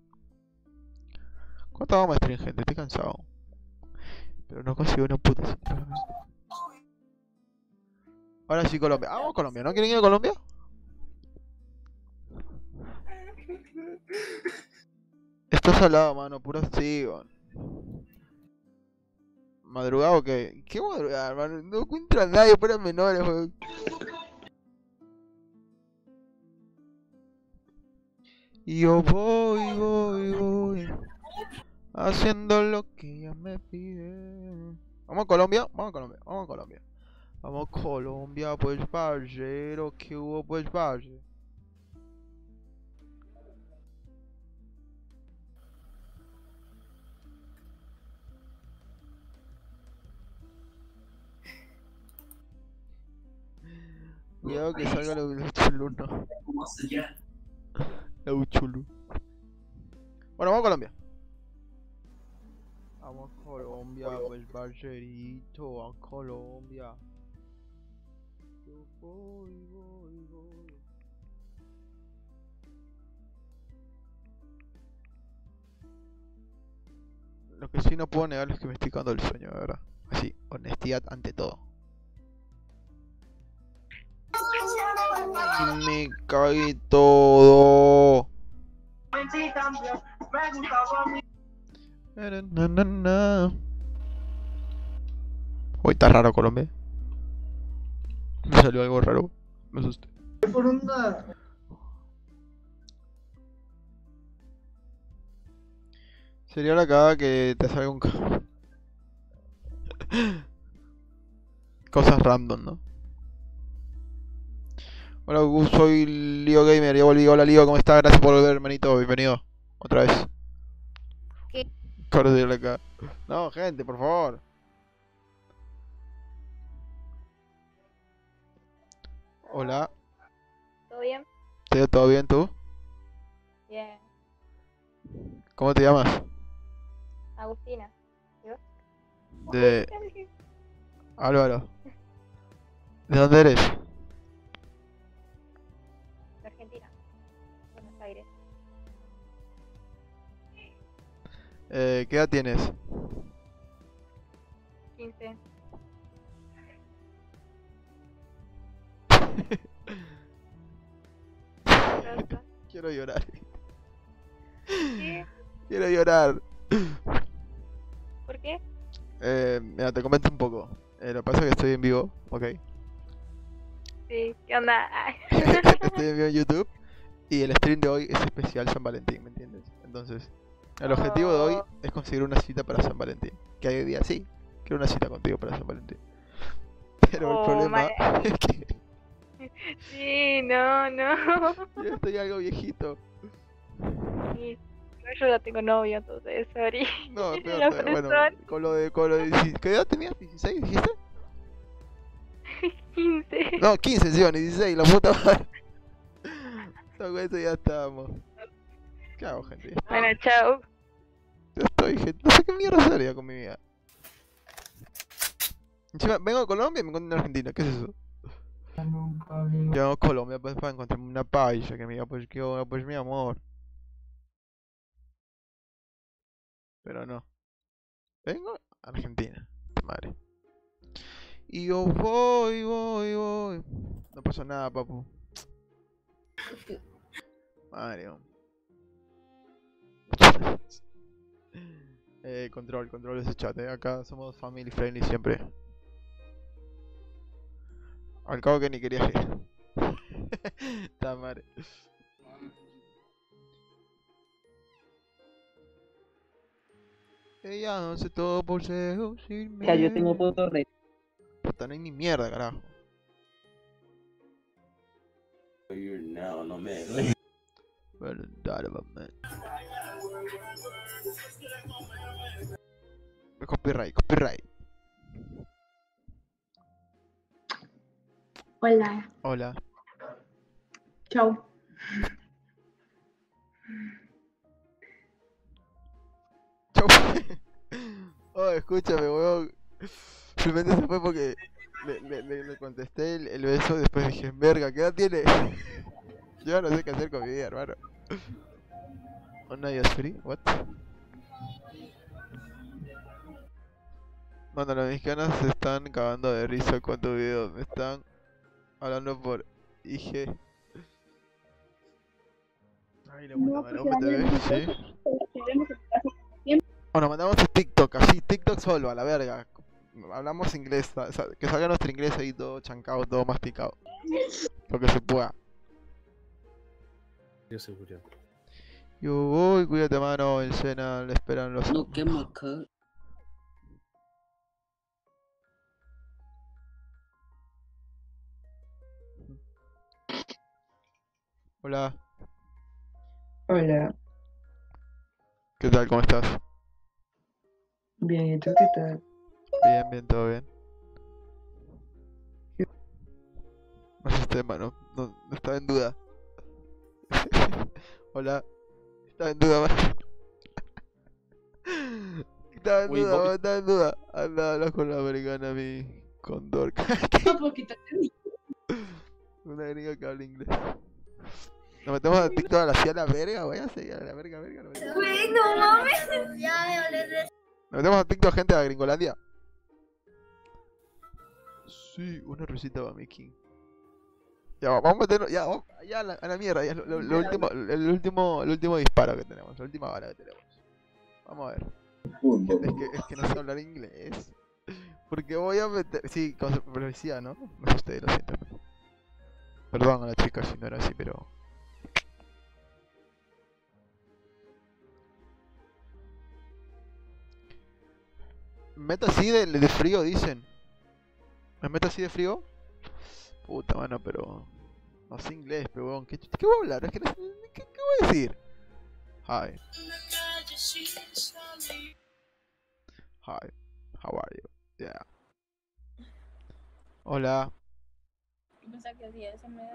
¿Cuánto vamos a stream, gente? Estoy cansado. Pero no consigo una puta cita. Ahora sí, Colombia. Vamos, Colombia. ¿No quieren ir a Colombia? Esto es salado, mano. Puro sí, ¿madrugado o qué? ¿Qué madrugada, hermano? No encuentro a nadie para menores, weón. Y yo voy, voy, voy haciendo lo que ya me pide. ¿Vamos a Colombia? Vamos a Colombia, vamos a Colombia. Vamos a Colombia, pues, parcero. ¿Qué hubo, pues, parcero? Cuidado que salga la Uchulú, no. La Uchulú. Bueno, vamos a Colombia. Vamos a Colombia, pues, parcerito. Vamos a Colombia. Yo voy, voy, voy. Lo que sí no puedo negar es que me estoy cagando el sueño, de verdad. Así, honestidad ante todo. Me caí todo. Hoy está raro, Colombia. Me salió algo raro. Me asusté. Por onda. Sería la cagada que te salga un carro. Cosas random, ¿no? Hola, soy Leo Gamer, ya volví. Hola Leo, ¿cómo estás? Gracias por volver, hermanito, bienvenido otra vez. ¿Qué? Cordial acá. No, gente, por favor. Hola. ¿Todo bien? Sí, ¿todo bien tú? Bien. ¿Cómo te llamas? Agustina. ¿Yo? De... Álvaro. ¿De dónde eres? Eh, ¿qué edad tienes? quince. Quiero llorar. ¿Qué? Quiero llorar. ¿Por qué? Eh, mira, te comento un poco. Eh, lo que pasa es que estoy en vivo, ¿ok? Sí, ¿qué onda? Estoy en vivo en YouTube. Y el stream de hoy es especial San Valentín, ¿me entiendes? Entonces... El objetivo de hoy es conseguir una cita para San Valentín. Que hay día, sí, quiero una cita contigo para San Valentín. Pero oh, el problema my... es que... Sí, no, no. Yo estoy algo viejito. Sí, yo ya tengo novio, entonces, sorry. No, pero bueno, con lo de... Con lo de ¿qué edad tenías? ¿dieciséis? ¿Dijiste? quince. No, quince, sí, ni dieciséis, la puta madre. Con eso ya estábamos. ¿Qué hago, gente? Bueno, chao. Yo estoy, gente. No sé qué mierda sería con mi vida. Encima, vengo de Colombia y me encuentro en Argentina. ¿Qué es eso? Yo a Colombia pues, para encontrarme una paisa que me diga, pues, qué hora, pues, mi amor. Pero no. Vengo a Argentina. Madre. Y yo voy, voy, voy. No pasó nada, papu. Madre, hombre. Eh, control, control ese chat, eh. Acá somos family friendly siempre. Al cabo que ni quería ir. Está mal. Ella no hace todo por seducirme. Ya yo tengo fotos de... Puta, no hay ni mierda, carajo. No, no me... Copyright, copyright. Hola. Hola. Chau. Chau. Oh, escúchame, weón. Simplemente se fue porque le, le, le, le contesté el, el beso y después dije, verga, ¿qué edad tiene? Yo no sé qué hacer con mi vida, hermano. Una is free, what? Bueno, las mexicanas se están cagando de risa con tu video. Me están hablando por I G. Ay, la puta madre, ¿cómo te ves? Sí. Bueno, mandamos a TikTok, así, TikTok solo, a la verga. Hablamos inglés, que salga nuestro inglés ahí todo chancado, todo masticado. Lo que se pueda. Yo seguridad. Yo voy, cuídate mano, el Sena, le esperan los... No, qué maca. Hola. Hola. ¿Qué tal? ¿Cómo estás? Bien, ¿y tú qué tal? Bien, bien, todo bien. No es tema, no, no, no estaba en duda. Hola. Estaba en duda, man. Estaba en duda, man. Estaba en duda. Anda, hablas con la americana, mi condor. Una gringa que habla inglés. Nos metemos a TikTok a la silla a la verga, wey. A seguir a la verga, verga. Güey, no mames. Nos metemos a TikTok, gente, a Gringolandia. Sí, una risita para Mickey. Ya, vamos a meternos, ya, vamos, ya a la, a la mierda, ya lo, lo, lo último, el último, el último disparo que tenemos, la última bala que tenemos. Vamos a ver. Es que, es que no sé hablar inglés. Porque voy a meter, sí, con su profecía, ¿no? Me asusté, lo siento. Perdón a la chica si no era así, pero... Me meto así de, de frío, dicen. Me meto así de frío. Puta mano, pero No sé inglés, pero weón, ¿qué, ¿qué voy a hablar? ¿Es que no, ¿qué, ¿Qué voy a decir? Hi. Hi. How are you? Yeah. Hola.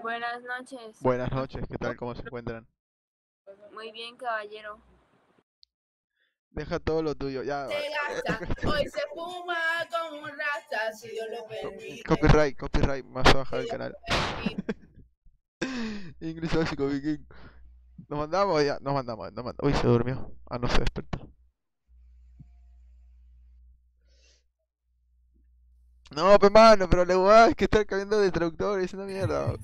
Buenas noches. Buenas noches, ¿qué tal? ¿Cómo se encuentran? Muy bien, caballero. Deja todo lo tuyo, ya. Se gasta, hoy se fuma como un rasta, si Dios lo permite. Copyright, copyright, más a bajar el canal. Inglés básico viking. Nos mandamos ya, nos mandamos, nos mandamos. Uy, se durmió. Ah, no se despertó. No, pues mano, pero la huevada es que estar cambiando de traductor es una mierda.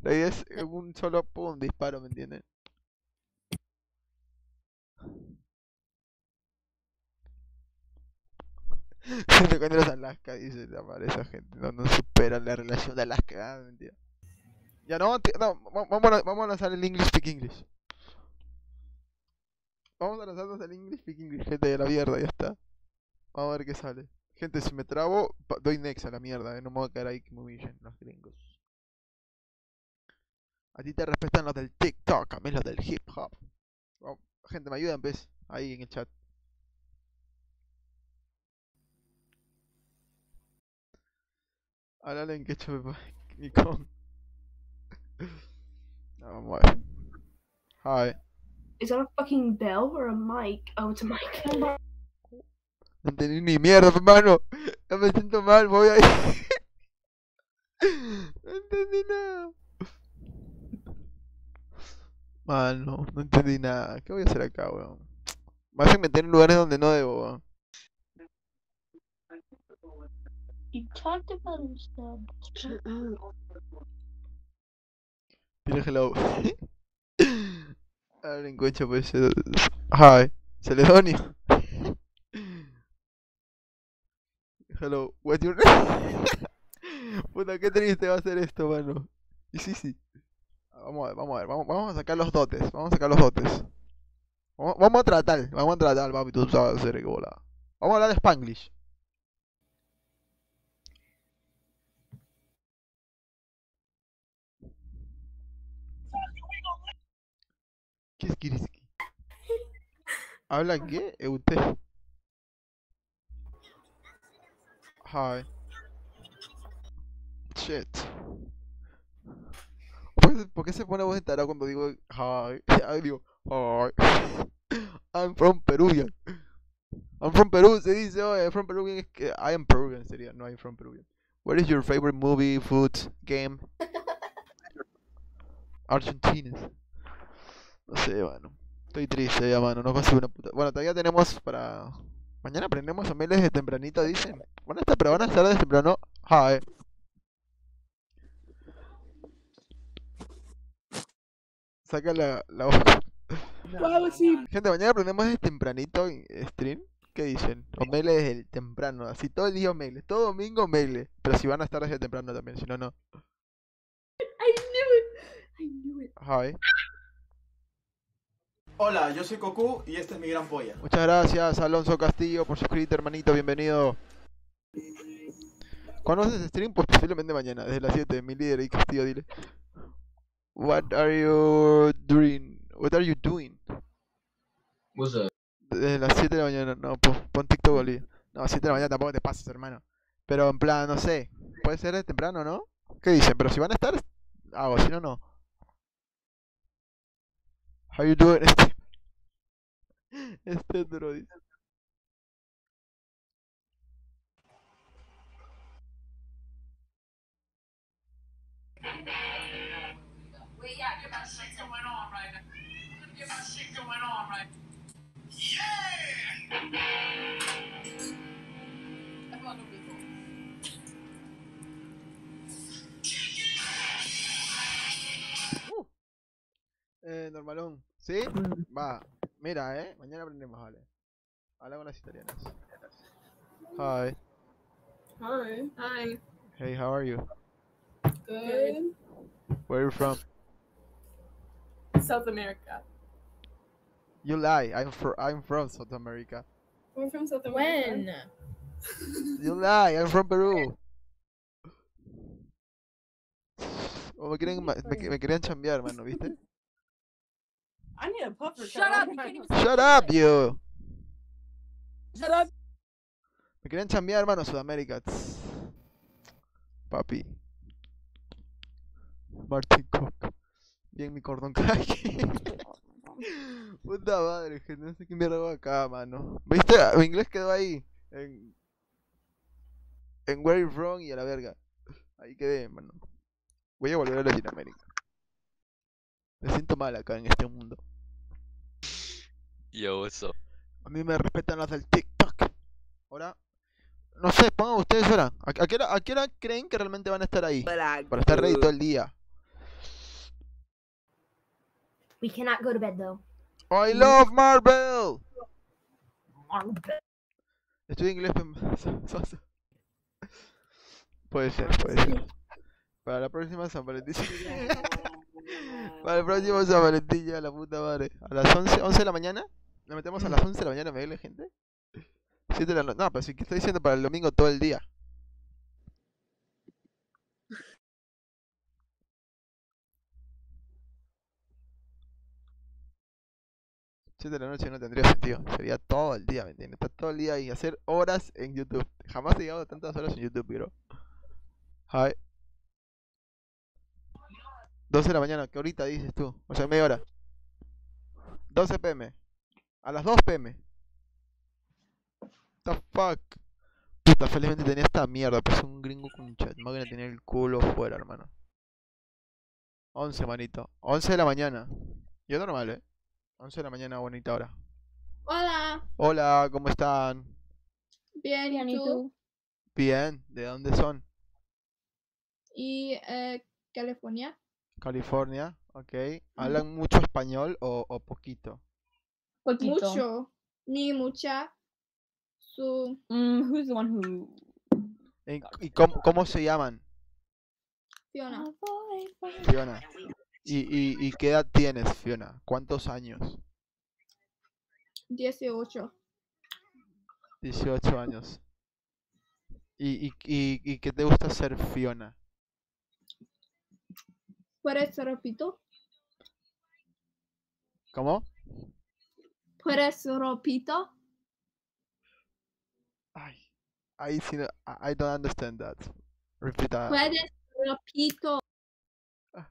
La idea es un solo pum, un disparo, ¿me entiendes? Si te encuentras Alaska, dice la madre, esa gente no, no supera la relación de Alaska, ah, mentira. Ya no, no, vamos a, vamos a lanzar el English Speak English. Vamos a lanzarnos el English Speak English, gente de la mierda, ya está. Vamos a ver qué sale. Gente, si me trabo, doy next a la mierda, eh, no me voy a caer ahí que me humillen los gringos. A ti te respetan los del TikTok, a mí los del hip hop. Oh, gente, me ayudan, ¿ves? Ahí en el chat. Háblale en quechua, mi con. Vamos a ver. Hi. Is that a fucking bell or a mic? Oh, it's a mic. No entendí ni mierda, hermano. Ya me siento mal, voy a ir. No entendí nada. Mano, no entendí nada. ¿Qué voy a hacer acá, weón? Me hacen meter en lugares donde no debo, weón. Dile hello. Ahora le encuentro pues. Hi, Celedonio. Hello, what's your name? Puta, qué triste va a ser esto, mano. Y sí, sí. Vamos a ver, vamos a ver, vamos, vamos a sacar los dotes, vamos a sacar los dotes. Vamos, vamos a tratar, vamos a tratar, papi, tú sabes hacer que bola. Vamos a hablar de Spanglish. ¿Qué es Kiriski? ¿Habla qué? ¿Eute? Hi. Shit. ¿Por qué se pone voz de tarado cuando digo hi? Ay, digo hi. I'm from Peruvian. I'm from Peru, se dice, oh, I'm from Peruvian. Es que I am Peruvian sería, no I'm from Peruvian. What is your favorite movie, food, game? Argentinas. No sé, mano. Estoy triste ya, mano. No consigo una puta. Bueno, todavía tenemos para... Mañana aprendemos Omegle desde tempranito, dicen. Van a estar, pero van a estar desde temprano. Hi. Saca la... la hoja. Wow, sí. Gente, mañana aprendemos desde tempranito en stream. ¿Qué dicen? Omegle desde el temprano. Así todo el día Omegle. Todo domingo Omegle. Pero si van a estar desde temprano también, si no, no. I knew it. I knew it. Hi. Hola, yo soy K O K U y esta es mi gran polla. Muchas gracias, Alonso Castillo, por suscribirte, hermanito, bienvenido. ¿Cuándo haces stream? Pues posiblemente mañana, desde las siete, mi líder y Castillo, dile. What are you doing? What are you doing? What's up? Desde las siete de la mañana, no, pues pon TikTok al día. No, siete de la mañana tampoco te pases, hermano. Pero en plan, no sé, puede ser temprano, ¿no? ¿Qué dicen? Pero si van a estar, hago, si no, no. How you doing? Este, este es duro, dice. Uh, eh, normalón. ¿Sí? Va, mira, eh, mañana aprendemos, vale. Habla con las italianas. Hi. Hi. Hi. Hey, how are you? Good. Where are you from? South America. You lie, I'm, for, I'm from South America. We're from South America. When? You lie, I'm from Peru. O me quieren, me, me querían chambear, mano, ¿viste? I need a puffer. Shut up, Shut up, you. Shut up. Me querían chambear, hermano, Sudamérica. Tss. Papi. Martín Cook. Bien mi cordón caqui. Puta madre, gente. No sé qué mierda hago acá, mano. ¿Viste? Mi inglés quedó ahí. En... en Where You're Wrong y a la verga. Ahí quedé, mano. Voy a volver a Latinoamérica. Me siento mal acá en este mundo. Yo, eso. A mí me respetan las del TikTok. Ahora, no sé, pongan ustedes ahora. ¿A, a, qué hora, ¿A qué hora creen que realmente van a estar ahí? Para estar ready todo el día. We cannot go to bed though. I love Marvel. Marvel. Estudio inglés. Puede ser, puede ser. Para la próxima San Valentín. Para el próximo San Valentín, ya la puta madre. A las once, once de la mañana. Nos metemos a las once de la mañana, Omegle, gente. siete de la noche. No, pero si sí, estoy diciendo para el domingo todo el día. siete de la noche no tendría sentido. Sería todo el día, ¿me entiendes? Estar todo el día y hacer horas en YouTube. Jamás he llegado a tantas horas en YouTube, pero. Hi. doce de la mañana, que ahorita dices tú. O sea, media hora. doce p m A las dos p m The fuck. Puta, felizmente tenía esta mierda. Pues un gringo con un chat. Máquina tenía el culo fuera, hermano. once, manito. once de la mañana. Yo normal, eh. once de la mañana, bonita hora. Hola. Hola, ¿cómo están? Bien, ¿y tú? Bien, ¿de dónde son? Y, eh, California. California, ok. ¿Hablan mm. mucho español o, o poquito? Poquito. Mucho. Ni mucha. Su... Mm, who's the one who... ¿Y, y cómo, cómo se llaman? Fiona. Fiona. ¿Y, y, ¿Y qué edad tienes, Fiona? ¿Cuántos años? dieciocho. dieciocho años. ¿Y, y, y, y qué te gusta hacer, Fiona? ¿Puedes repito? ¿Cómo? ¿Puedes repito? Ay, I, see no, I don't understand that. Repeat that. ¿Puedes repito? Ah,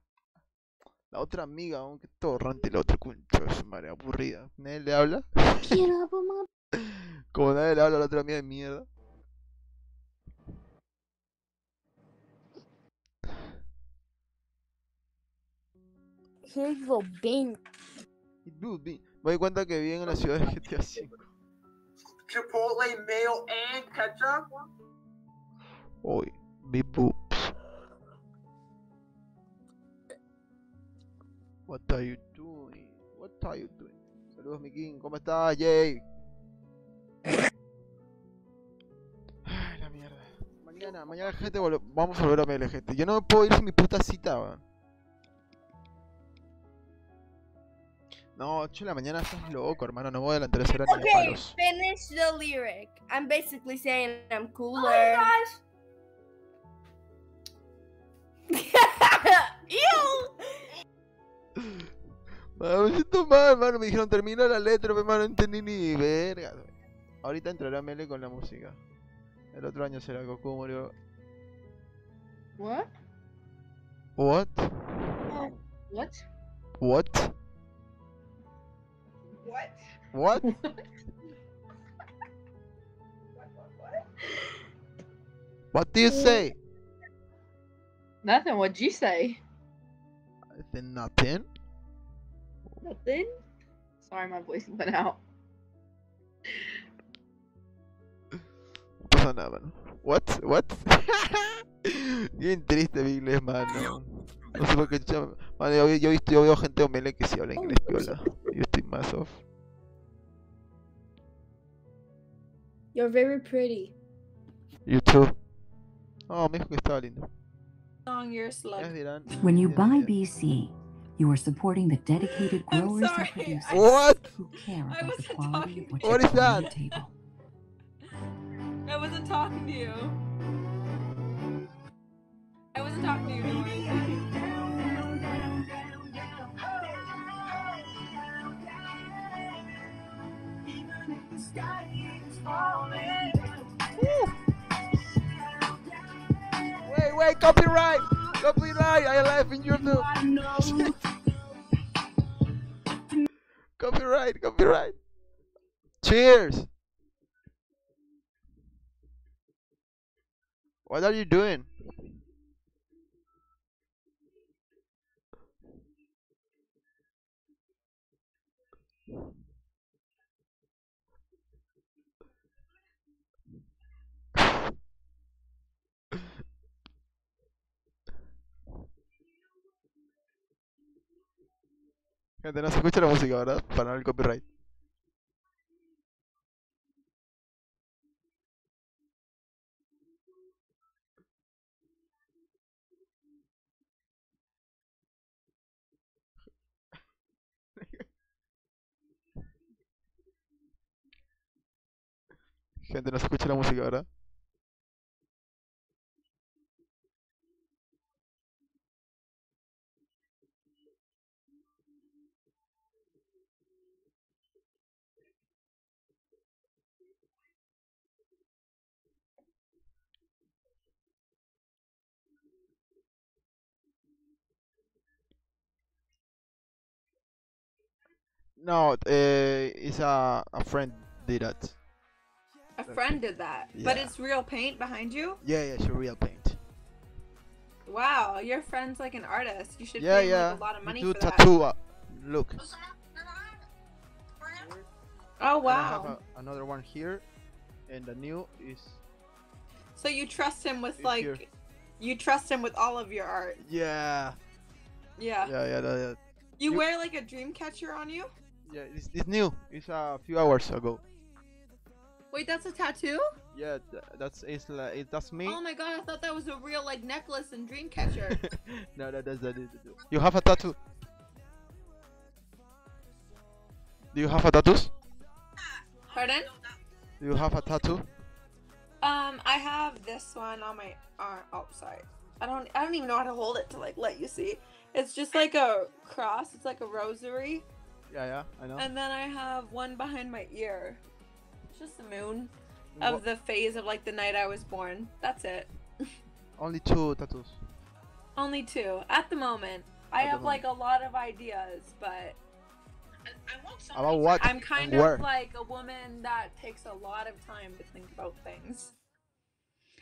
la otra amiga, aunque todo rante la otra concha, es madre aburrida. ¿Nadie le habla? Quiero, mamá. Como nadie le habla a la otra amiga de mierda. Me doy cuenta que viven en la ciudad de G T A cinco. Chipotle, mayo and ketchup. Uy, big boobs. What are you doing? What are you doing? Saludos, Mikin. ¿Cómo estás, Jay? Ay, la mierda. Mañana, mañana, gente, vamos a volver a Mele, gente. Yo no me puedo ir sin mi puta cita, weón. No, ocho de la mañana estás loco, hermano. No voy a adelantar esa hora ni de palos. Okay, finish the lyric. I'm basically saying I'm cooler. Oh my gosh. Ew. Me siento mal, hermano. Me dijeron termina la letra, pero no entendí ni verga. Ahorita entrará Mele con la música. El otro año será Goku murió. What? What? Uh, what? What? What? What? What? What? What do you say? Nothing. What'd you say? I said nothing. Nothing? Sorry, my voice went out. No, no, no. What? What? Bien triste mi inglés, mano. No sé por qué yo, mano, yo, yo, yo veo gente de Omegle que sí habla inglés piola. Yo estoy más off. You're very pretty. You too. Oh, me dijo que estaba lindo. When you buy B C, you are supporting the dedicated growers and producers who care about the quality of what is on the table. I wasn't talking to you. I wasn't talking to you, Doris. wait, copyright! Copyright! I live in YouTube! Copyright, copyright! Cheers! What are you doing? Gente, no se escucha la música, ¿verdad? Para no el copyright. Gente, no se escucha la música, ¿verdad? No, eh, it's a, a friend did that. A friend did that? Yeah. But it's real paint behind you? Yeah, yeah, it's real paint. Wow, your friend's like an artist. You should yeah, pay yeah. Like, a lot of money you do for tattoo, that. Uh, look. Oh, wow. And I have a, another one here, and the new is... So you trust him with like... Here. You trust him with all of your art? Yeah. Yeah. Yeah, yeah, yeah. yeah. You, you wear like a dream catcher on you? Yeah, it's, it's new. It's a few hours ago. Wait, that's a tattoo? Yeah, th that's it's like it, that's me. Oh my god, I thought that was a real like necklace and dream catcher. No, that doesn't. You have a tattoo? Do you have a tattoo? Pardon? Do you have a tattoo? Um, I have this one on my arm. Oh, sorry. I don't. I don't even know how to hold it to like let you see. It's just like a cross. It's like a rosary. Yeah, yeah, I know. And then I have one behind my ear. It's just the moon of what? The phase of like the night I was born. That's it. Only two tattoos. Only two at the moment. At I have moment. Like a lot of ideas, but I about what? I'm kind of where? Like a woman that takes a lot of time to think about things.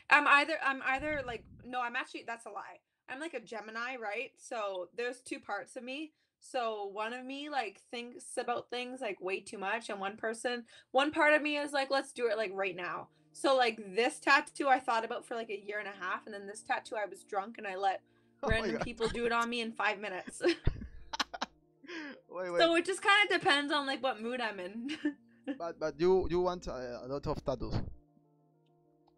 I'm either I'm either like no, I'm actually that's a lie. I'm like a Gemini, right? So there's two parts of me. So one of me like thinks about things like way too much, and one person, one part of me is like, let's do it like right now. So like this tattoo I thought about for like a year and a half, and then this tattoo I was drunk and I let oh random people do it on me in five minutes. wait, wait. So it just kind of depends on like what mood I'm in. but but you you want a, a lot of tattoos.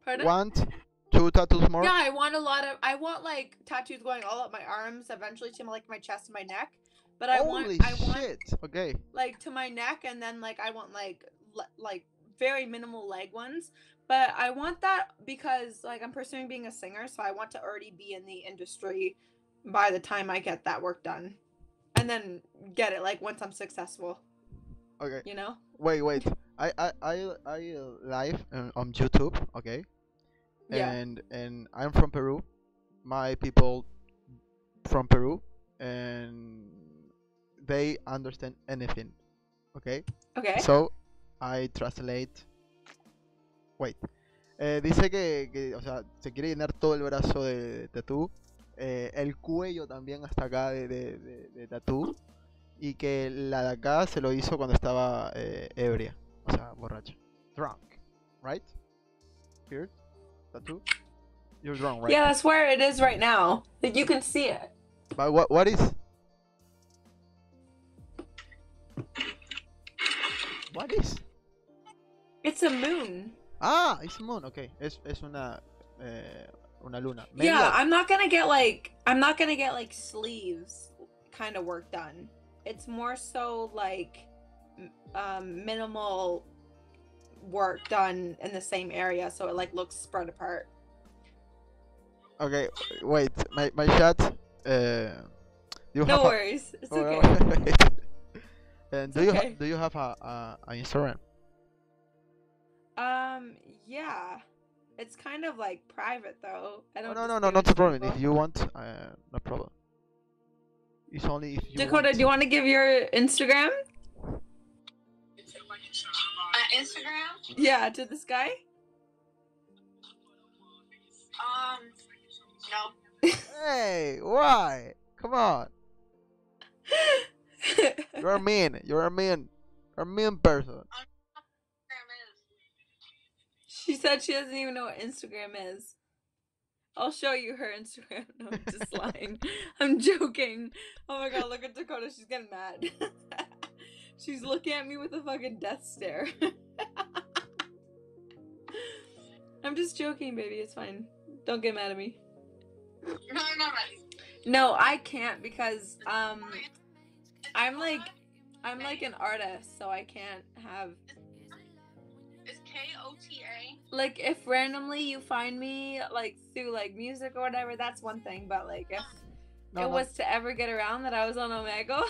Pardon? Want. Two tattoos more? Yeah, I want a lot of. I want like tattoos going all up my arms, eventually to like my chest and my neck. But I Holy want, I want, shit. Okay. Like to my neck, and then like I want like le like very minimal leg ones. But I want that because like I'm pursuing being a singer, so I want to already be in the industry by the time I get that work done, and then get it like once I'm successful. Okay. You know. Wait, wait. I I I I uh, live on, on YouTube. Okay. Yeah. And and I'm from Peru, my people from Peru, and they understand anything, okay? Okay. So I translate. Wait. Eh, dice que, que, o sea, se quiere llenar todo el brazo de, de tatú, eh, el cuello también hasta acá de, de, de, de tatú, y que la de acá se lo hizo cuando estaba eh, ebria, o sea, borracha. Drunk, right? Here. Tattoo? You're wrong, right? Yeah, that's where it is right now. Like, you can see it. But what what is? What is? It's a moon. Ah, it's a moon. Okay, es es una eh, una luna. Maybe yeah, I... I'm not gonna get like I'm not gonna get like sleeves kind of work done. It's more so like um, minimal. Work done in the same area, so it like looks spread apart. Okay, wait, my my chat. Uh, you no have worries, a... it's oh, okay. And it's do okay. you ha do you have a, a, a Instagram? Um, yeah. It's kind of like private though. I don't no, no, no, not a problem. If you want, uh, no problem. It's only if you Dakota, want. Do you want to give your Instagram? Uh, Instagram? Yeah, to this guy? Um, no. Hey, why? Come on. You're a mean. You're a mean. You're a mean person. She said she doesn't even know what Instagram is. I'll show you her Instagram. No, I'm just lying. I'm joking. Oh my god, look at Dakota. She's getting mad. She's looking at me with a fucking death stare. I'm just joking, baby. It's fine. Don't get mad at me. No, I'm not ready. No, I can't because um, I'm like, I'm like an artist, so I can't have. It's K O T A. Like, if randomly you find me, like, through, like, music or whatever, that's one thing. But, like, if no, it no. was to ever get around that I was on Omegle,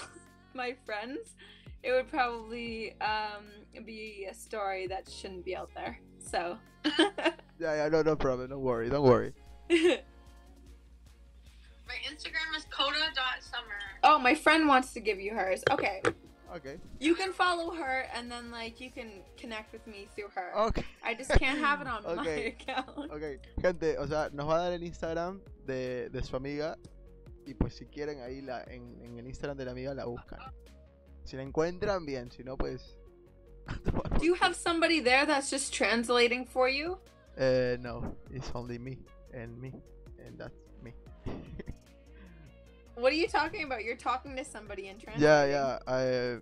my friends, it would probably um, be a story that shouldn't be out there. So. yeah, yeah, no, no problem. Don't worry. Don't worry. My Instagram is coda dot summer. Oh, my friend wants to give you hers. Okay. Okay. You can follow her, and then like you can connect with me through her. Okay. I just can't have it on okay. my account. Okay. Gente, o sea, nos va a dar el Instagram de, de su amiga y pues si quieren ahí la en, en el Instagram de la amiga la buscan. Si la encuentran bien, si no pues. Do you have somebody there that's just translating for you? Uh, no, it's only me and me and that's me. What are you talking about? You're talking to somebody in translation. Yeah, yeah. I,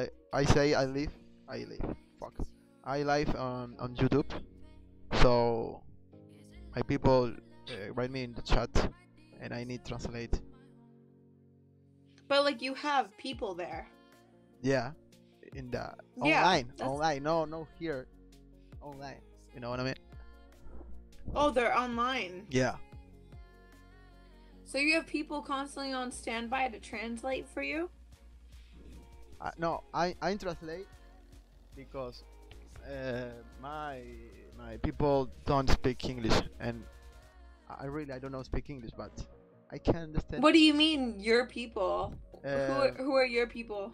I, I say I live, I live. Fuck. I live on on YouTube, so my people uh, write me in the chat, and I need translate. But like you have people there. Yeah, in the yeah, online, that's... online. No, no, here, online. You know what I mean? Oh, they're online. Yeah. So you have people constantly on standby to translate for you? Uh, no, I, I translate because uh, my my people don't speak English and I really I don't know speak English, but I can understand. What do you mean your people? Uh, who, are, who are your people?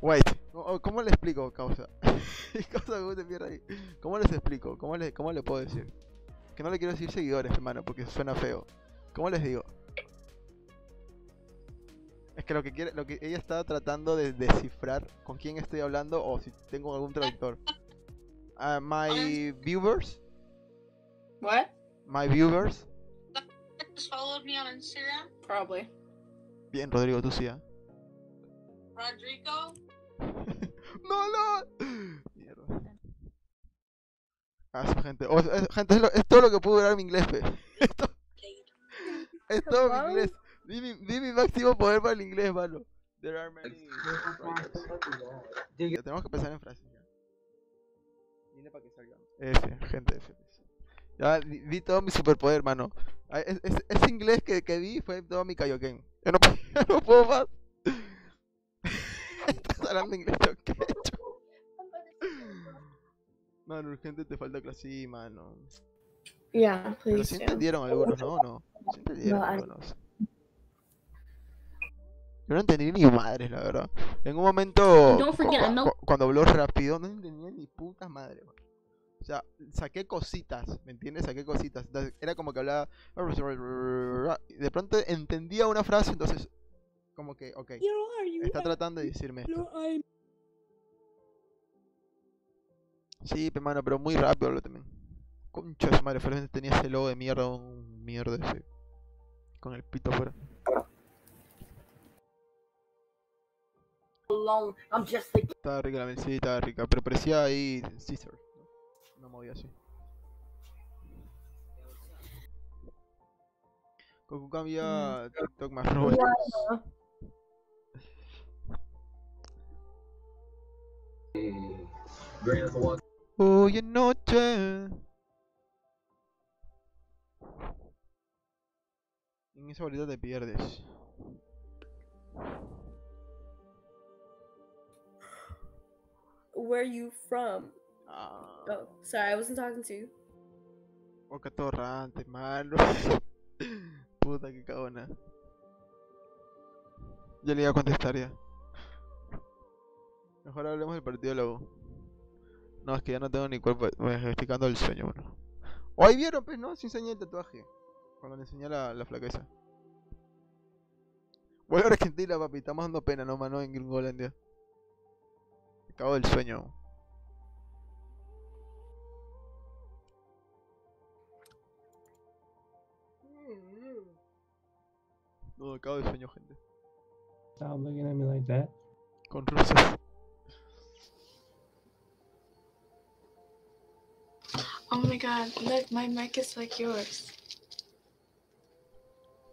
Wait, ¿cómo le explico, causa? ¿Cómo les explico? ¿Cómo le cómo le puedo decir? Que no le quiero decir seguidores, hermano, porque suena feo. ¿Cómo les digo? Es que lo que quiere, lo que ella está tratando de descifrar con quién estoy hablando o si tengo algún traductor. Uh, my viewers. What? My viewers. Just followed me on Instagram. Probably. Bien, Rodrigo, tú sí. ¿Eh? Rodrigo. No, no. Mierda. Ah, gente, o, es, gente es, lo, es todo lo que pudo durar mi inglés, pe. Esto. Es todo mi inglés. Di mi, di mi máximo poder para el inglés, mano. There are many. Ya, tenemos que pensar en frases ya. Dile para que salgan. F, gente F. Ya di, di todo mi superpoder, mano. Es, es, ese inglés que, que di fue todo mi Kaioken. Yo no, yo no puedo más. Estás hablando inglés, yo qué he hecho. Mano, urgente te falta clase, sí, mano. Yeah, please. Pero sí entendieron algunos, ¿no? No. Sí entendieron no, algunos. I... Yo no entendí ni madres, la verdad. En un momento, forget, no... cuando habló rápido, no entendía ni puta madre. Man. O sea, saqué cositas, ¿me entiendes? Saqué cositas. Entonces, era como que hablaba... De pronto entendía una frase, entonces... Como que, ok. Está tratando de decirme esto. Sí, hermano, pero muy rápido habló también. Concha de su madre, frente tenía ese logo de mierda, un mierda ese. Con el pito afuera. Estaba rica la mencita, estaba rica, pero parecía ahí Caesar. No movía así. Koku cambia TikTok más robots. Hoy en noche. En esa bolita te pierdes. Where are you from? Uh, oh, sorry, I wasn't talking to you. Boca torrante, malo. Puta que cagona. Ya le iba a contestar ya. Mejor hablemos del partido de la U. No, es que ya no tengo ni cuerpo. Me estoy cagando el sueño, bueno. Hoy vieron, pues, ¿no? Se enseña el tatuaje. Cuando le enseñé la, la flaqueza. Voy a Argentina, papi. Estamos dando pena, no, mano, en Gringolandia. Me cago del sueño. No, me cago del sueño, gente. Stop looking at me like that. Control Z. Oh my god, look, my mic is like yours.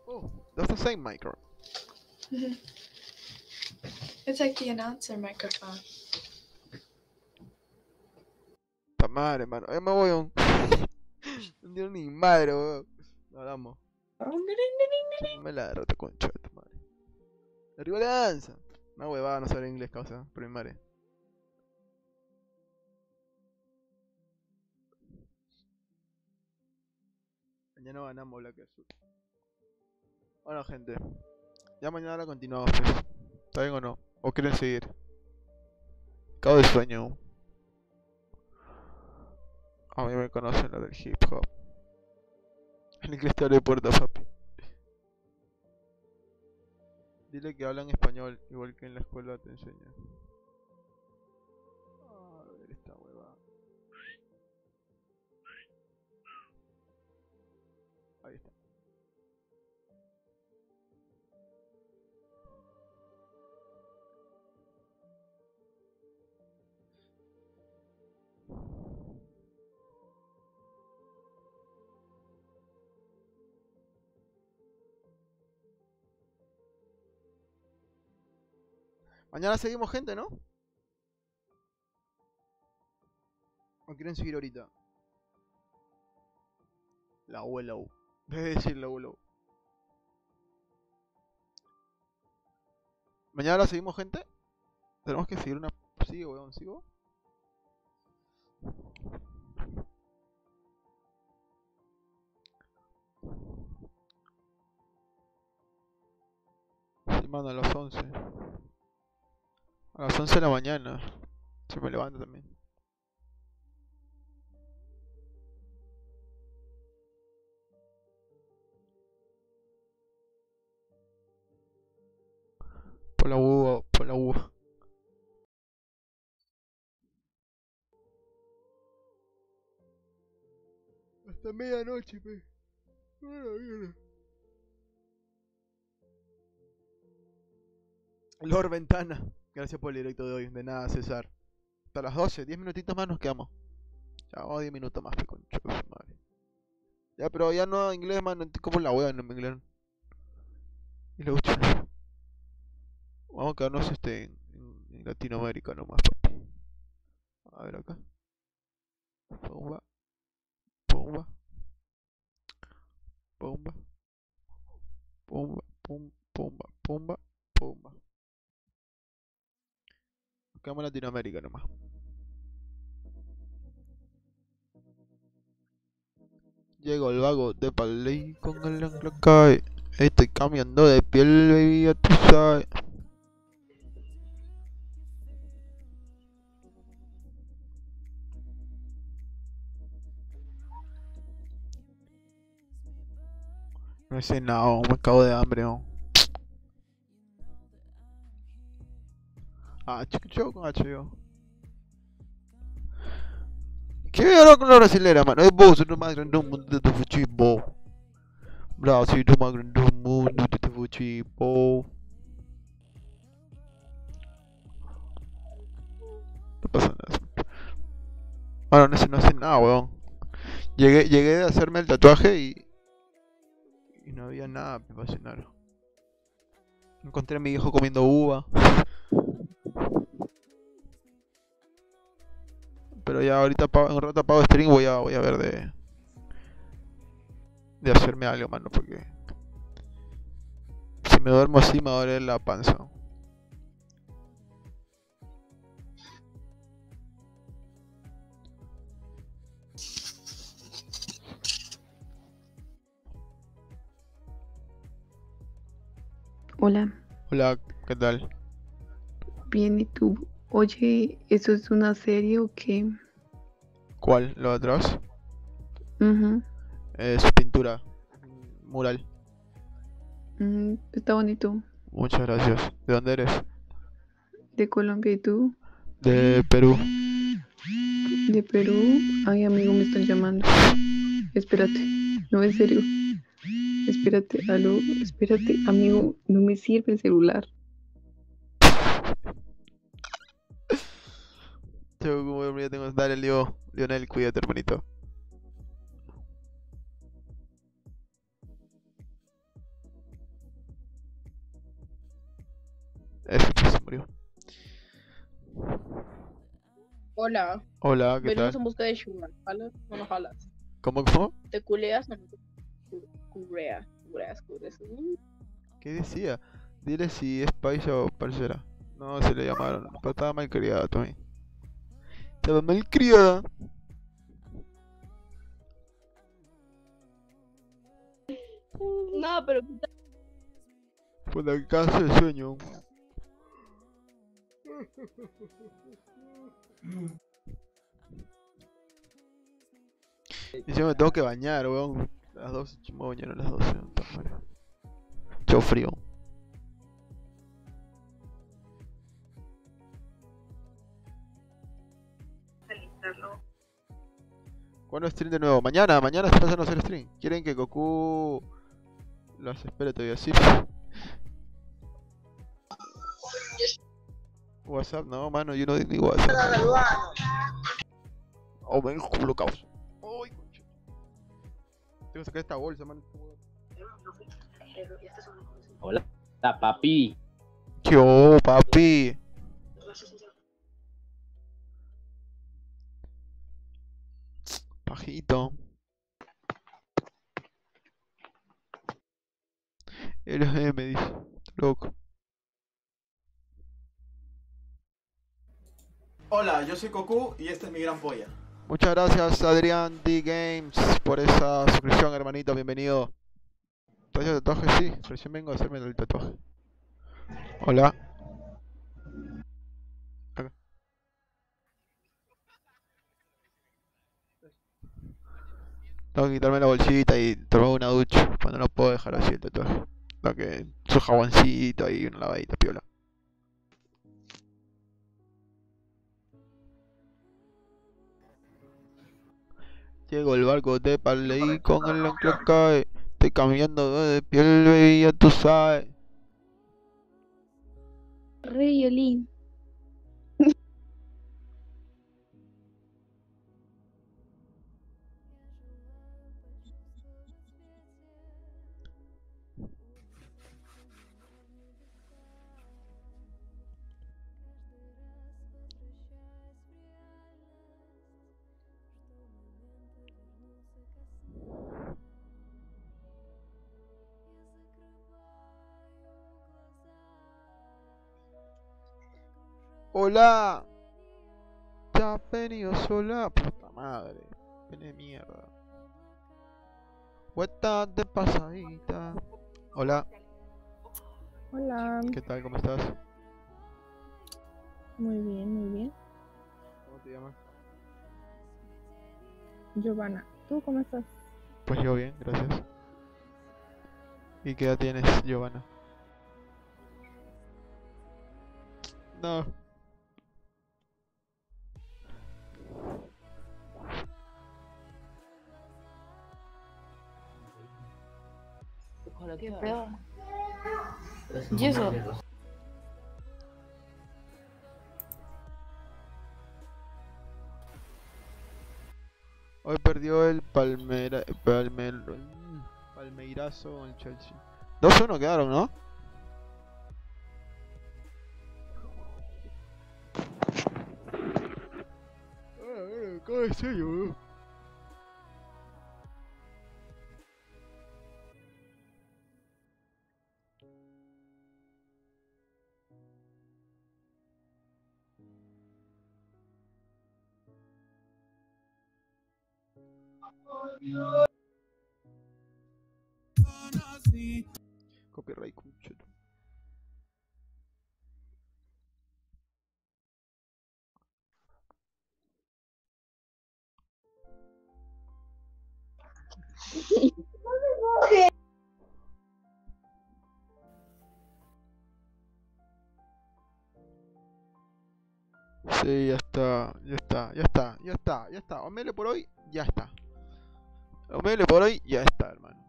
Oh, that's the same micro. It's like the announcer microphone. Ta madre, mano. Eh, me voy a un... No entiendo ni madre, weón. No hablamos. Me ladro, te concha de tu madre. Arriba la danza. Una huevada no saber inglés, causa. Por mi madre. Mañana ganamos Black Azul. Bueno, gente, ya mañana la continuamos, pues. ¿Está bien o no? ¿O quieren seguir? Cabo de sueño. A mí me conocen lo del hip hop. En inglés te abre puertas, papi. Dile que hablan español, igual que en la escuela te enseñan. A ver esta huevada. Ahí está. Mañana seguimos, gente, ¿no? ¿O quieren seguir ahorita? La U, la U. Debe decir la U, la U. Mañana la seguimos, gente. Tenemos que seguir una... Sigo, weón, sigo. Sí, mano, a las once. A las once de la mañana. Se me levanta también. Por la uva, por la uva. Hasta medianoche, pe. Lord Ventana. Gracias por el directo de hoy. De nada, César. Hasta las doce. diez minutitos más nos quedamos. Ya vamos diez minutos más, que concho, madre. Ya, pero ya no inglés, mano. Como la hueá en inglés. Y lo gusto. Vamos a quedarnos este, en, en Latinoamérica nomás, papi. A ver acá. Bomba. Bomba. Bomba. Bomba. Bomba. Bomba. Bomba. Bomba. Buscamos Latinoamérica nomás. Llego el vago de Paley con el ancla cae. Estoy cambiando de piel, baby, ya tú sabes. No sé nada, me acabo de hambre, ¿no? Ah, chico, con H yo. ¿Qué veo con la brasilera, mano? Es vos, soy lo más grande del mundo de tu fuchipo. Bravo, soy lo más grande del mundo de tu fuchipo. No pasa nada. Bueno, no sé, no hace nada, weón. Llegué, llegué a hacerme el tatuaje y... Y no había nada para cenar. Encontré a mi hijo comiendo uva. Pero ya ahorita en un rato apago stream, voy a voy a ver de de hacerme algo, mano, porque si me duermo así me duele la panza. Hola. Hola, ¿qué tal? Bien, ¿y tú? Oye, ¿eso es una serie o qué? ¿Cuál? ¿Lo de atrás? Uh-huh. Es pintura, mural. Mm, está bonito. Muchas gracias. ¿De dónde eres? De Colombia, ¿y tú? De Perú. De Perú. Ay, amigo, me están llamando. Espérate. No, en serio. Espérate, aló. Espérate, amigo. No me sirve el celular. Yo como ya tengo que darle el lío. Lionel, cuídate, hermanito. Ese se murió. Hola. Hola, ¿qué tal? Venimos en busca de Sugar. ¿Jalas o no jalas? ¿Cómo, cómo? ¿Te culeas o no te culeas? ¿Culeas, culeas? ¿Qué decía? Dile si es paisa o parcera. No, se le llamaron. Pero estaba mal criada, Tommy. Estaba mal criada. No, pero... Por la casa del sueño. Y yo me tengo que bañar, weón. Las doce, me voy a bañar a las doce. Chau frío. ¿Cuándo stream de nuevo? Mañana, mañana se pasan a hacer stream. ¿Quieren que Koku las espere todavía? Sí. WhatsApp, no, mano, yo no digo ni WhatsApp. Oh, ven, culo caos. Uy, concha. Tengo que sacar esta bolsa, mano. Hola, papi. Yo, papi. Pajito. L G me dice, loco. Hola, yo soy Koku y esta es mi gran polla. Muchas gracias, Adrián D Games, por esa suscripción, hermanito, bienvenido. ¿Estás haciendo tatuaje? Sí, recién vengo a hacerme el tatuaje. Hola. Acá. Tengo que quitarme la bolsita y tomar una ducha, cuando no puedo dejar así el tatuaje. Tengo que su jaboncito y una lavadita piola. Llego el barco de Parley con el encloca. Estoy cambiando de piel, baby, ya tú sabes. Re violín. Hola, ya venido sola, puta madre, viene mierda. Vuelta de pasadita. Hola. Hola. ¿Qué tal? ¿Cómo estás? Muy bien, muy bien. ¿Cómo te llamas? Giovanna. ¿Tú cómo estás? Pues yo bien, gracias. ¿Y qué edad tienes, Giovanna? No. ¿Qué pedo? ¿Y eso? Hoy perdió el Palmeira, Palmer, Palmeirazo con el Chelsea. dos uno quedaron, ¿no? ¿Cómo estoy yo? Copyright, cuchillo. No me mojes. Sí, ya está, ya está, ya está, ya está, ya está. Omegle por hoy, ya está. Omegle por hoy, ya está, hermano.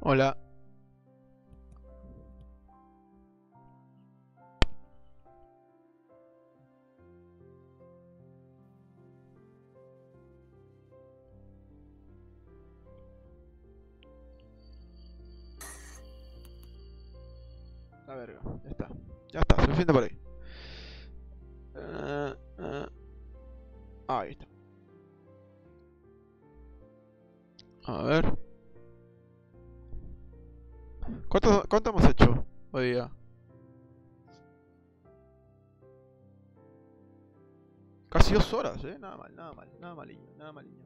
Hola. La verga, ya está. Ya está, suficiente por ahí. Uh, uh. Ahí está. A ver. ¿Cuánto, cuánto hemos hecho hoy día? Casi dos horas, eh. Nada mal, nada mal, nada maliño, nada maliño.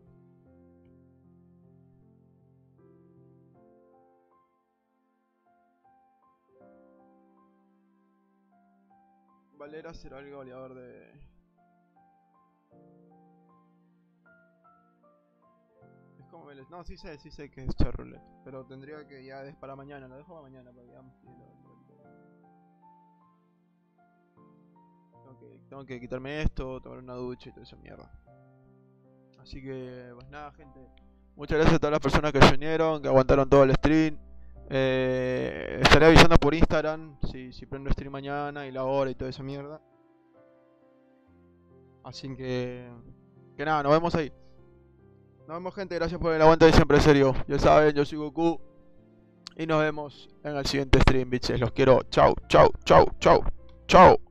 Valera será el goleador de... Es como Vélez. No, sí sé, sí sé que es Charrolet. Pero tendría que ya es para mañana. Lo dejo para mañana para que digamos que lo... tengo, que, tengo que quitarme esto, tomar una ducha y toda esa mierda. Así que, pues nada, gente. Muchas gracias a todas las personas que se unieron, que aguantaron todo el stream. Eh, estaré avisando por Instagram si, si prendo stream mañana y la hora y toda esa mierda. Así que... Que nada, nos vemos ahí. Nos vemos, gente, gracias por el aguante de siempre, en serio. Ya saben, yo soy Goku. Y nos vemos en el siguiente stream, bitches. Los quiero. Chau, chau, chau, chau, chau.